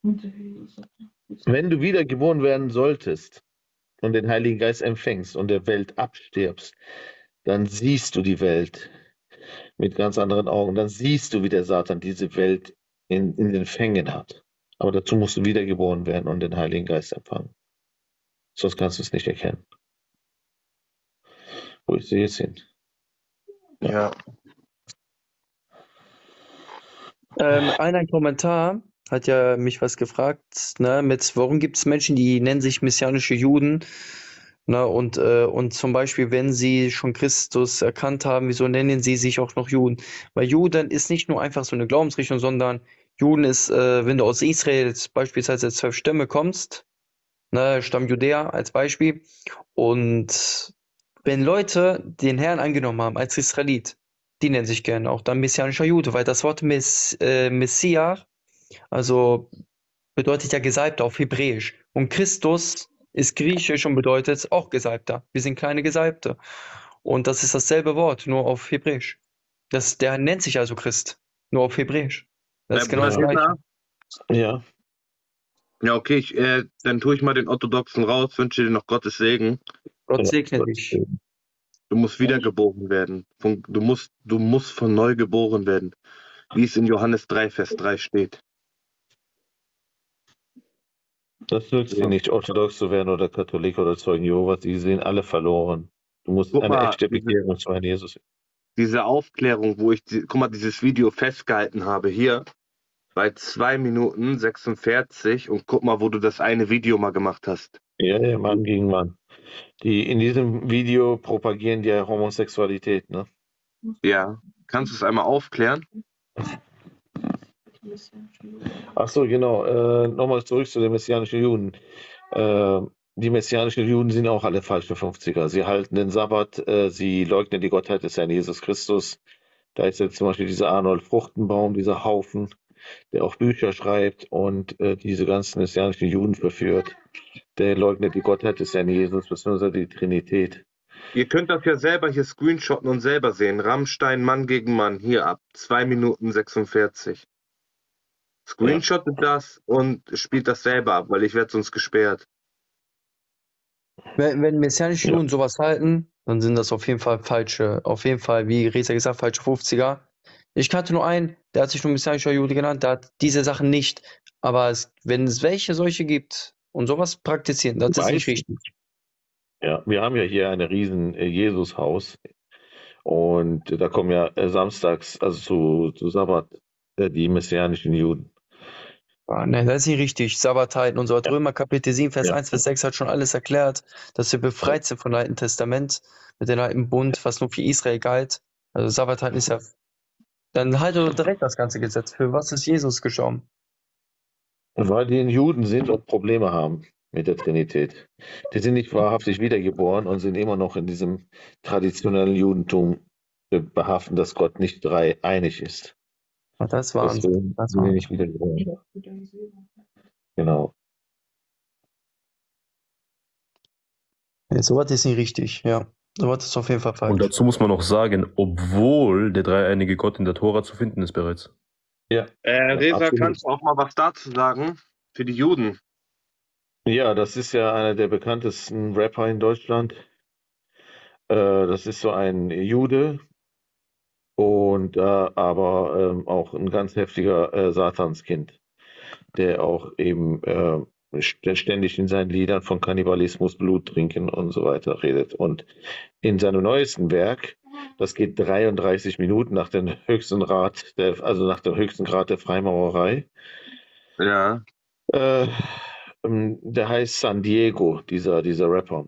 Wenn du wiedergeboren werden solltest und den Heiligen Geist empfängst und der Welt abstirbst, dann siehst du die Welt mit ganz anderen Augen. Dann siehst du, wie der Satan diese Welt in den Fängen hat. Aber dazu musst du wiedergeboren werden und den Heiligen Geist empfangen. Sonst kannst du es nicht erkennen. Wo ist sie jetzt hin? Ja. Ein Kommentar hat ja mich was gefragt, ne, mit warum gibt es Menschen, die nennen sich messianische Juden? Na, und zum Beispiel, wenn sie schon Christus erkannt haben, wieso nennen sie sich auch noch Juden? Weil Juden ist nicht nur einfach so eine Glaubensrichtung, sondern Juden ist, wenn du aus Israel beispielsweise als 12 Stämme kommst, ne, Stamm Judäa als Beispiel, und wenn Leute den Herrn angenommen haben als Israelit, die nennen sich gerne auch dann messianischer Jude, weil das Wort Messias, also bedeutet ja Gesalbter auf Hebräisch, und Christus ist griechisch und bedeutet auch Gesalbter. Wir sind kleine Gesalbte. Und das ist dasselbe Wort, nur auf Hebräisch. Der nennt sich also Christ, nur auf Hebräisch. Das ist genau das Gleiche. Ja. Ja, okay, dann tue ich mal den Orthodoxen raus, wünsche dir noch Gottes Segen. Gott segne dich. Du musst wiedergeboren werden. Du musst von neu geboren werden, wie es in Johannes 3, Vers 3 steht. Das nützt dir nicht, orthodox zu werden oder Katholik oder Zeugen Jehovas. Die sind alle verloren. Du musst eine echte Bekehrung zu Herrn Jesus. Diese Aufklärung, wo ich, guck mal, dieses Video festgehalten habe, hier bei 2 Minuten 46, und guck mal, wo du das eine Video mal gemacht hast. Ja, Mann gegen Mann. Die in diesem Video propagieren die Homosexualität, ne? Ja. Kannst du es einmal aufklären? Ach so, genau. Nochmal zurück zu den messianischen Juden. Die messianischen Juden sind auch alle falsche 50er. Sie halten den Sabbat, sie leugnen die Gottheit des Herrn Jesus Christus. Da ist jetzt zum Beispiel dieser Arnold Fruchtenbaum, dieser Haufen, der auch Bücher schreibt und diese ganzen messianischen Juden verführt. Der leugnet die Gottheit des Herrn Jesus, beziehungsweise die Trinität. Ihr könnt das ja selber hier screenshotten und selber sehen. Rammstein, Mann gegen Mann, hier ab 2 Minuten 46. Screenshottet das und spielt das selber ab, weil ich werde sonst gesperrt. Wenn messianische Juden sowas halten, dann sind das auf jeden Fall falsche, auf jeden Fall, wie Reza gesagt, falsche 50er. Ich kannte nur einen, der hat sich nur messianischer Jude genannt, der hat diese Sachen nicht. Aber wenn es welche solche gibt und sowas praktizieren, das ist nicht richtig. Ja, wir haben ja hier ein riesen Jesushaus und da kommen ja samstags, also zu Sabbat, die messianischen Juden. Nein, das ist nicht richtig. Sabbatheiten und so hat Römer Kapitel 7, Vers 1 bis 6 hat schon alles erklärt, dass wir befreit sind vom Alten Testament mit dem Alten Bund, was nur für Israel galt. Also Sabbatheiten ist ja... Dann halte doch direkt das ganze Gesetz. Für was ist Jesus gestorben? Weil die Juden sind und Probleme haben mit der Trinität. Die sind nicht wahrhaftig wiedergeboren und sind immer noch in diesem traditionellen Judentum behaften, dass Gott nicht dreieinig ist. Das war Wahnsinn. Das will ich wieder hören. Genau. Ja, so was ist nicht richtig, ja. So was ist auf jeden Fall falsch. Und dazu muss man noch sagen, obwohl der dreieinige Gott in der Tora zu finden ist bereits. Ja. REZA, kannst du auch mal was dazu sagen für die Juden? Ja, das ist ja einer der bekanntesten Rapper in Deutschland. Das ist so ein Jude. Und aber auch ein ganz heftiger Satanskind, der auch eben ständig in seinen Liedern von Kannibalismus, Blut trinken und so weiter redet. Und in seinem neuesten Werk, das geht 33 Minuten nach dem höchsten Rat, also nach dem höchsten Grad der Freimaurerei. Ja. Der heißt San Diego, dieser Rapper.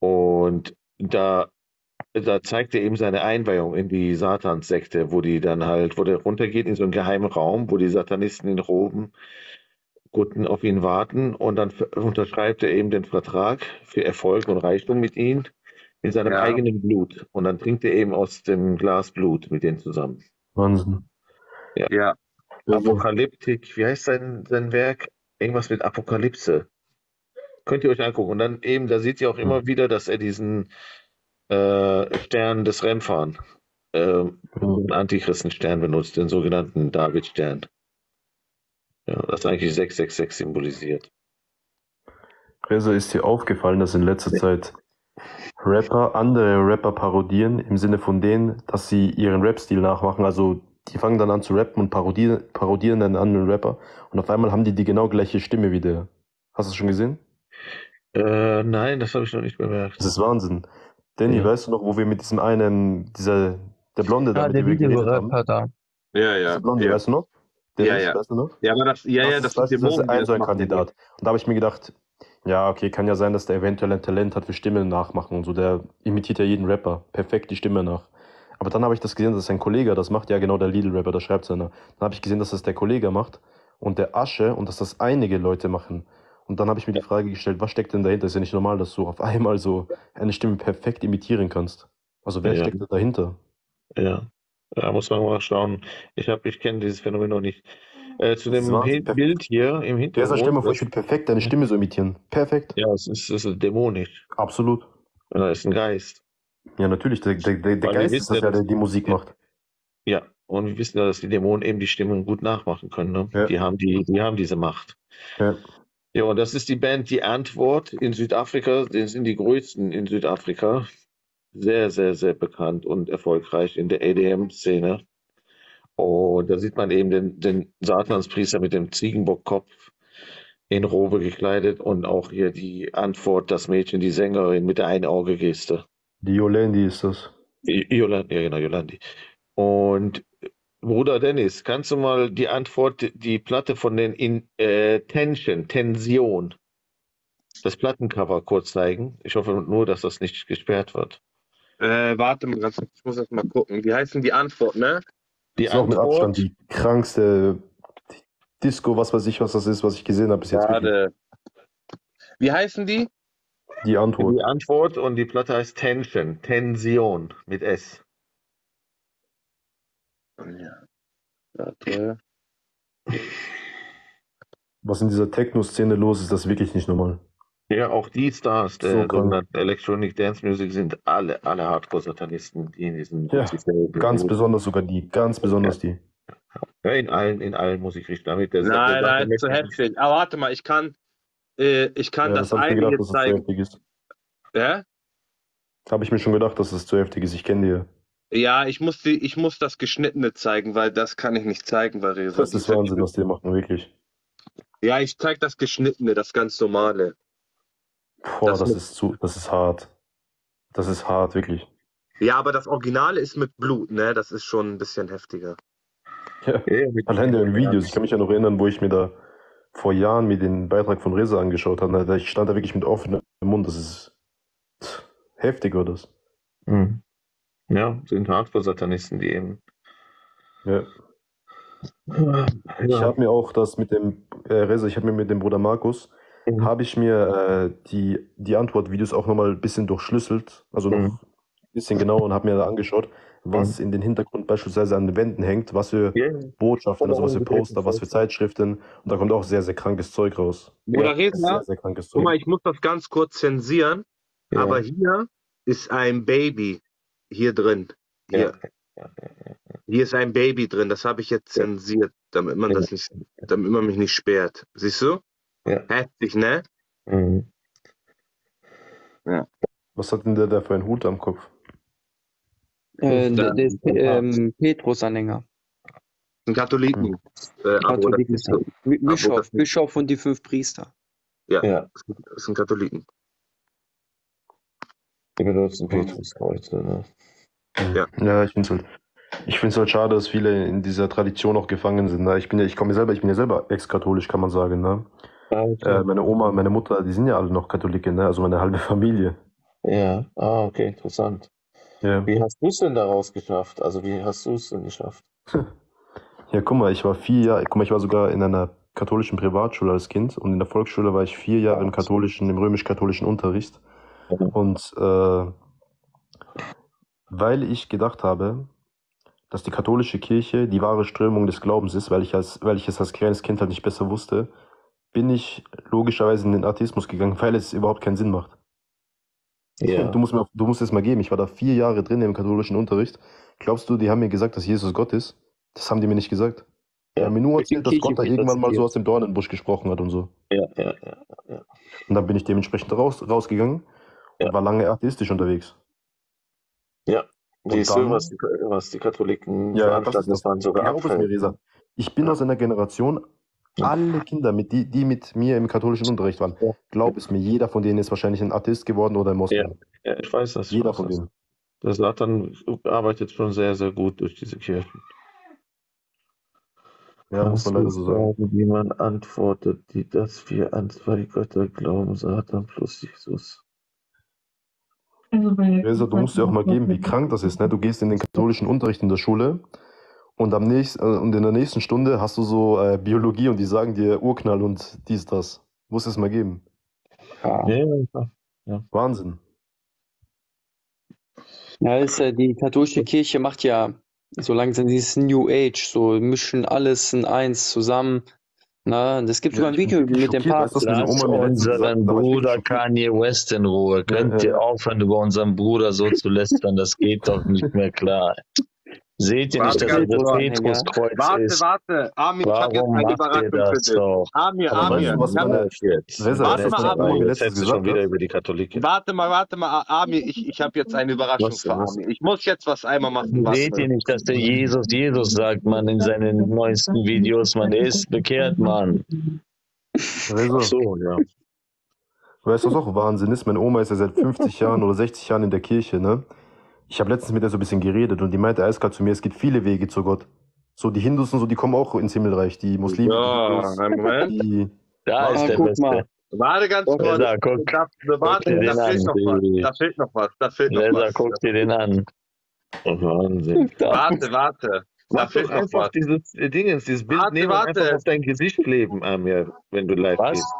Und da zeigt er eben seine Einweihung in die Satanssekte, wo der runtergeht in so einen geheimen Raum, wo die Satanisten in roten Kutten auf ihn warten und dann unterschreibt er eben den Vertrag für Erfolg und Reichtum mit ihnen in seinem eigenen Blut und dann trinkt er eben aus dem Glas Blut mit denen zusammen. Wahnsinn. Ja. Ja. Apokalyptik, wie heißt sein Werk? Irgendwas mit Apokalypse. Könnt ihr euch angucken und dann eben, da seht ihr auch immer wieder, dass er diesen Stern des Remphan, einen Antichristenstern benutzt, den sogenannten Davidstern. Ja, das eigentlich 666 symbolisiert. REZA, ist dir aufgefallen, dass in letzter Zeit Rapper andere Rapper parodieren, im Sinne von denen, dass sie ihren Rap-Stil nachmachen, also die fangen dann an zu rappen und parodieren dann anderen Rapper und auf einmal haben die genau gleiche Stimme wie der. Hast du es schon gesehen? Nein, das habe ich noch nicht bemerkt. Das ist Wahnsinn. Danny, weißt du noch, wo wir mit diesem einen, der Blonde da, mit dem wir geredet haben? Da. Ja, ja. Der Blonde, weißt du noch? Weißt du noch? Ja, aber das ist ein so ein Kandidat. Und da habe ich mir gedacht, ja, okay, kann ja sein, dass der eventuell ein Talent hat für Stimmen nachmachen und so. Der imitiert ja jeden Rapper perfekt die Stimme nach. Aber dann habe ich das gesehen, dass sein Kollege das macht. Ja, genau, der Lidl-Rapper, der schreibt seiner. Dann habe ich gesehen, dass das der Kollege macht und der Asche und dass das einige Leute machen. Und dann habe ich mir die Frage gestellt, was steckt denn dahinter? Ist ja nicht normal, dass du auf einmal so eine Stimme perfekt imitieren kannst. Also wer steckt da dahinter? Ja, da muss man mal schauen. Ich kenne dieses Phänomen noch nicht. Zu dem Bild hier im Hintergrund. Dieser Stimme, ich würde perfekt deine Stimme so imitieren. Perfekt. Ja, es ist dämonisch. Absolut. Da ist ein Geist. Ja, natürlich. Der Geist ist das, der die Musik macht. Ja, und wir wissen ja, dass die Dämonen eben die Stimmen gut nachmachen können. Ne? Ja. Die haben diese Macht. Ja. Ja, und das ist die Band Die Antwort in Südafrika. Die sind die größten in Südafrika. Sehr, sehr, sehr bekannt und erfolgreich in der EDM-Szene. Und da sieht man eben den Satanspriester mit dem Ziegenbockkopf in Robe gekleidet und auch hier die Antwort, das Mädchen, die Sängerin mit der Einauge-Geste. Die Jolandi ist das. Jolandi, ja genau, Jolandi. Und Bruder Dennis, kannst du mal die Antwort, die Platte von den Tension, das Plattencover kurz zeigen? Ich hoffe nur, dass das nicht gesperrt wird. Warte mal ganz kurz, ich muss das mal gucken. Wie heißen die Antwort, ne? Die das ist Antwort. Auch mit Abstand die krankste Disco, was weiß ich, was das ist, was ich gesehen habe bis jetzt. Gerade. Wie heißen die? Die Antwort. Die Antwort und die Platte heißt Tension mit S. Ja. Was in dieser Techno-Szene los ist, das wirklich nicht normal. Ja, auch die Stars der Electronic Dance Music sind alle Hardcore-Satanisten, die in diesen ganz besonders die. Ja, in allen Musikrichtungen. Nein, zu heftig. Aber warte mal, ich kann das einige zeigen. Ja? Habe ich mir schon gedacht, dass das zu heftig ist. Ich kenne die. Ja, ich muss das Geschnittene zeigen, weil das kann ich nicht zeigen, weil REZA. Das ist Wahnsinn, was die machen, wirklich. Ja, ich zeige das Geschnittene, das ganz Normale. Boah, das ist hart. Das ist hart, wirklich. Ja, aber das Original ist mit Blut, ne? Das ist schon ein bisschen heftiger. Ja, allein in Videos. Ich kann mich ja noch erinnern, wo ich mir da vor Jahren mir den Beitrag von REZA angeschaut habe. Ich stand da wirklich mit offenem Mund. Das ist heftig, oder das? Mhm. Ja, sind Hardcore-Satanisten, die eben. Ja. Ich habe mir auch das mit dem REZA, ich habe mir mit dem Bruder Markus, habe ich mir die Antwortvideos auch nochmal ein bisschen durchschlüsselt, also noch ein bisschen genauer, und habe mir da angeschaut, was in den Hintergrund beispielsweise an den Wänden hängt, was für Botschaften, also was für Poster, was für Zeitschriften, und da kommt auch sehr, sehr krankes Zeug raus. Oder REZA, guck mal, ich muss das ganz kurz zensieren, aber hier ist ein Baby hier drin. Hier. Hier ist ein Baby drin, das habe ich jetzt zensiert, damit man das nicht, damit man mich nicht sperrt. Siehst du? Ja. Heftig, ne? Mhm. Ja. Was hat denn der da für einen Hut am Kopf? Der ist Petrus-Anhänger. Ein Katholiken. Katholiken. Bischof und die 5 Priester. Ja, ist ein Katholiken. Die benutzen Petrus-Kreuz, ne? Ja, ich finde es halt. Ich finde es halt schade, dass viele in dieser Tradition auch gefangen sind. Ne? Ich bin ja selber ex-katholisch, kann man sagen. Ne? Okay. Meine Oma, meine Mutter, die sind ja alle noch Katholiken, ne? Also meine halbe Familie. Ja, okay, interessant. Ja. Wie hast du es denn daraus geschafft? Also wie hast du es denn geschafft? Ja, guck mal, ich war 4 Jahre, ich war sogar in einer katholischen Privatschule als Kind, und in der Volksschule war ich 4 Jahre im römisch-katholischen Unterricht. Und weil ich gedacht habe, dass die katholische Kirche die wahre Strömung des Glaubens ist, weil ich es als kleines Kind halt nicht besser wusste, bin ich logischerweise in den Atheismus gegangen, weil es überhaupt keinen Sinn macht. Yeah. Du musst es mal geben, ich war da 4 Jahre drin im katholischen Unterricht. Glaubst du, die haben mir gesagt, dass Jesus Gott ist? Das haben die mir nicht gesagt. Ja. Die haben mir nur erzählt, dass Gott da irgendwann mal so aus dem Dornenbusch gesprochen hat und so. Ja. Und dann bin ich dementsprechend rausgegangen und war lange atheistisch unterwegs. Ja. Siehst du, was die Katholiken veranstalten, das waren sogar Abfälle. Ich bin aus einer Generation, alle Kinder, die mit mir im katholischen Unterricht waren, glaub es mir, jeder von denen ist wahrscheinlich ein Atheist geworden oder ein Moslem. Ja, ich weiß das. Jeder von denen. Das Satan arbeitet schon sehr, sehr gut durch diese Kirchen. Ja, muss man leider so sagen. Niemand antwortet, dass wir an 2 Götter glauben, Satan plus Jesus. Also du musst dir auch mal geben, wie krank das ist. Ne? Du gehst in den katholischen Unterricht in der Schule, und in der nächsten Stunde hast du so Biologie, und die sagen dir Urknall und dies, das. Muss es mal geben. Ja. Wahnsinn. Ja, die katholische Kirche macht ja so langsam dieses New Age, so mischen alles in eins zusammen. Na, das gibt sogar ein Video mit dem Papst. Lass unseren Bruder Kanye West in Ruhe. Könnt ihr aufhören, über unseren Bruder so zu lästern? Das geht doch nicht mehr klar. Seht ihr nicht, dass er das Petruskreuz ist? Warte, Amir, ich habe jetzt eine Überraschung für dich. Amir. Warte mal, Amir, ich habe jetzt eine Überraschung für Amir. Ich muss jetzt was einmal machen. Seht ihr nicht, dass der Jesus sagt, man, in seinen neuesten Videos, man ist bekehrt, man. So, ja. Weißt du, was auch Wahnsinn ist? Meine Oma ist ja seit 50 Jahren oder 60 Jahren in der Kirche, ne? Ich habe letztens mit ihr so ein bisschen geredet, und die meinte eiskalt zu mir, es gibt viele Wege zu Gott. So die Hindus und so, die kommen auch ins Himmelreich, die Muslime. Ja, da ist der Beste. Warte ganz kurz, da fehlt noch was. Da guck dir den an. Wahnsinn. Warte. Da fehlt noch was. Dieses Bild nehmen, einfach auf dein Gesicht kleben, Amir, wenn du live bist.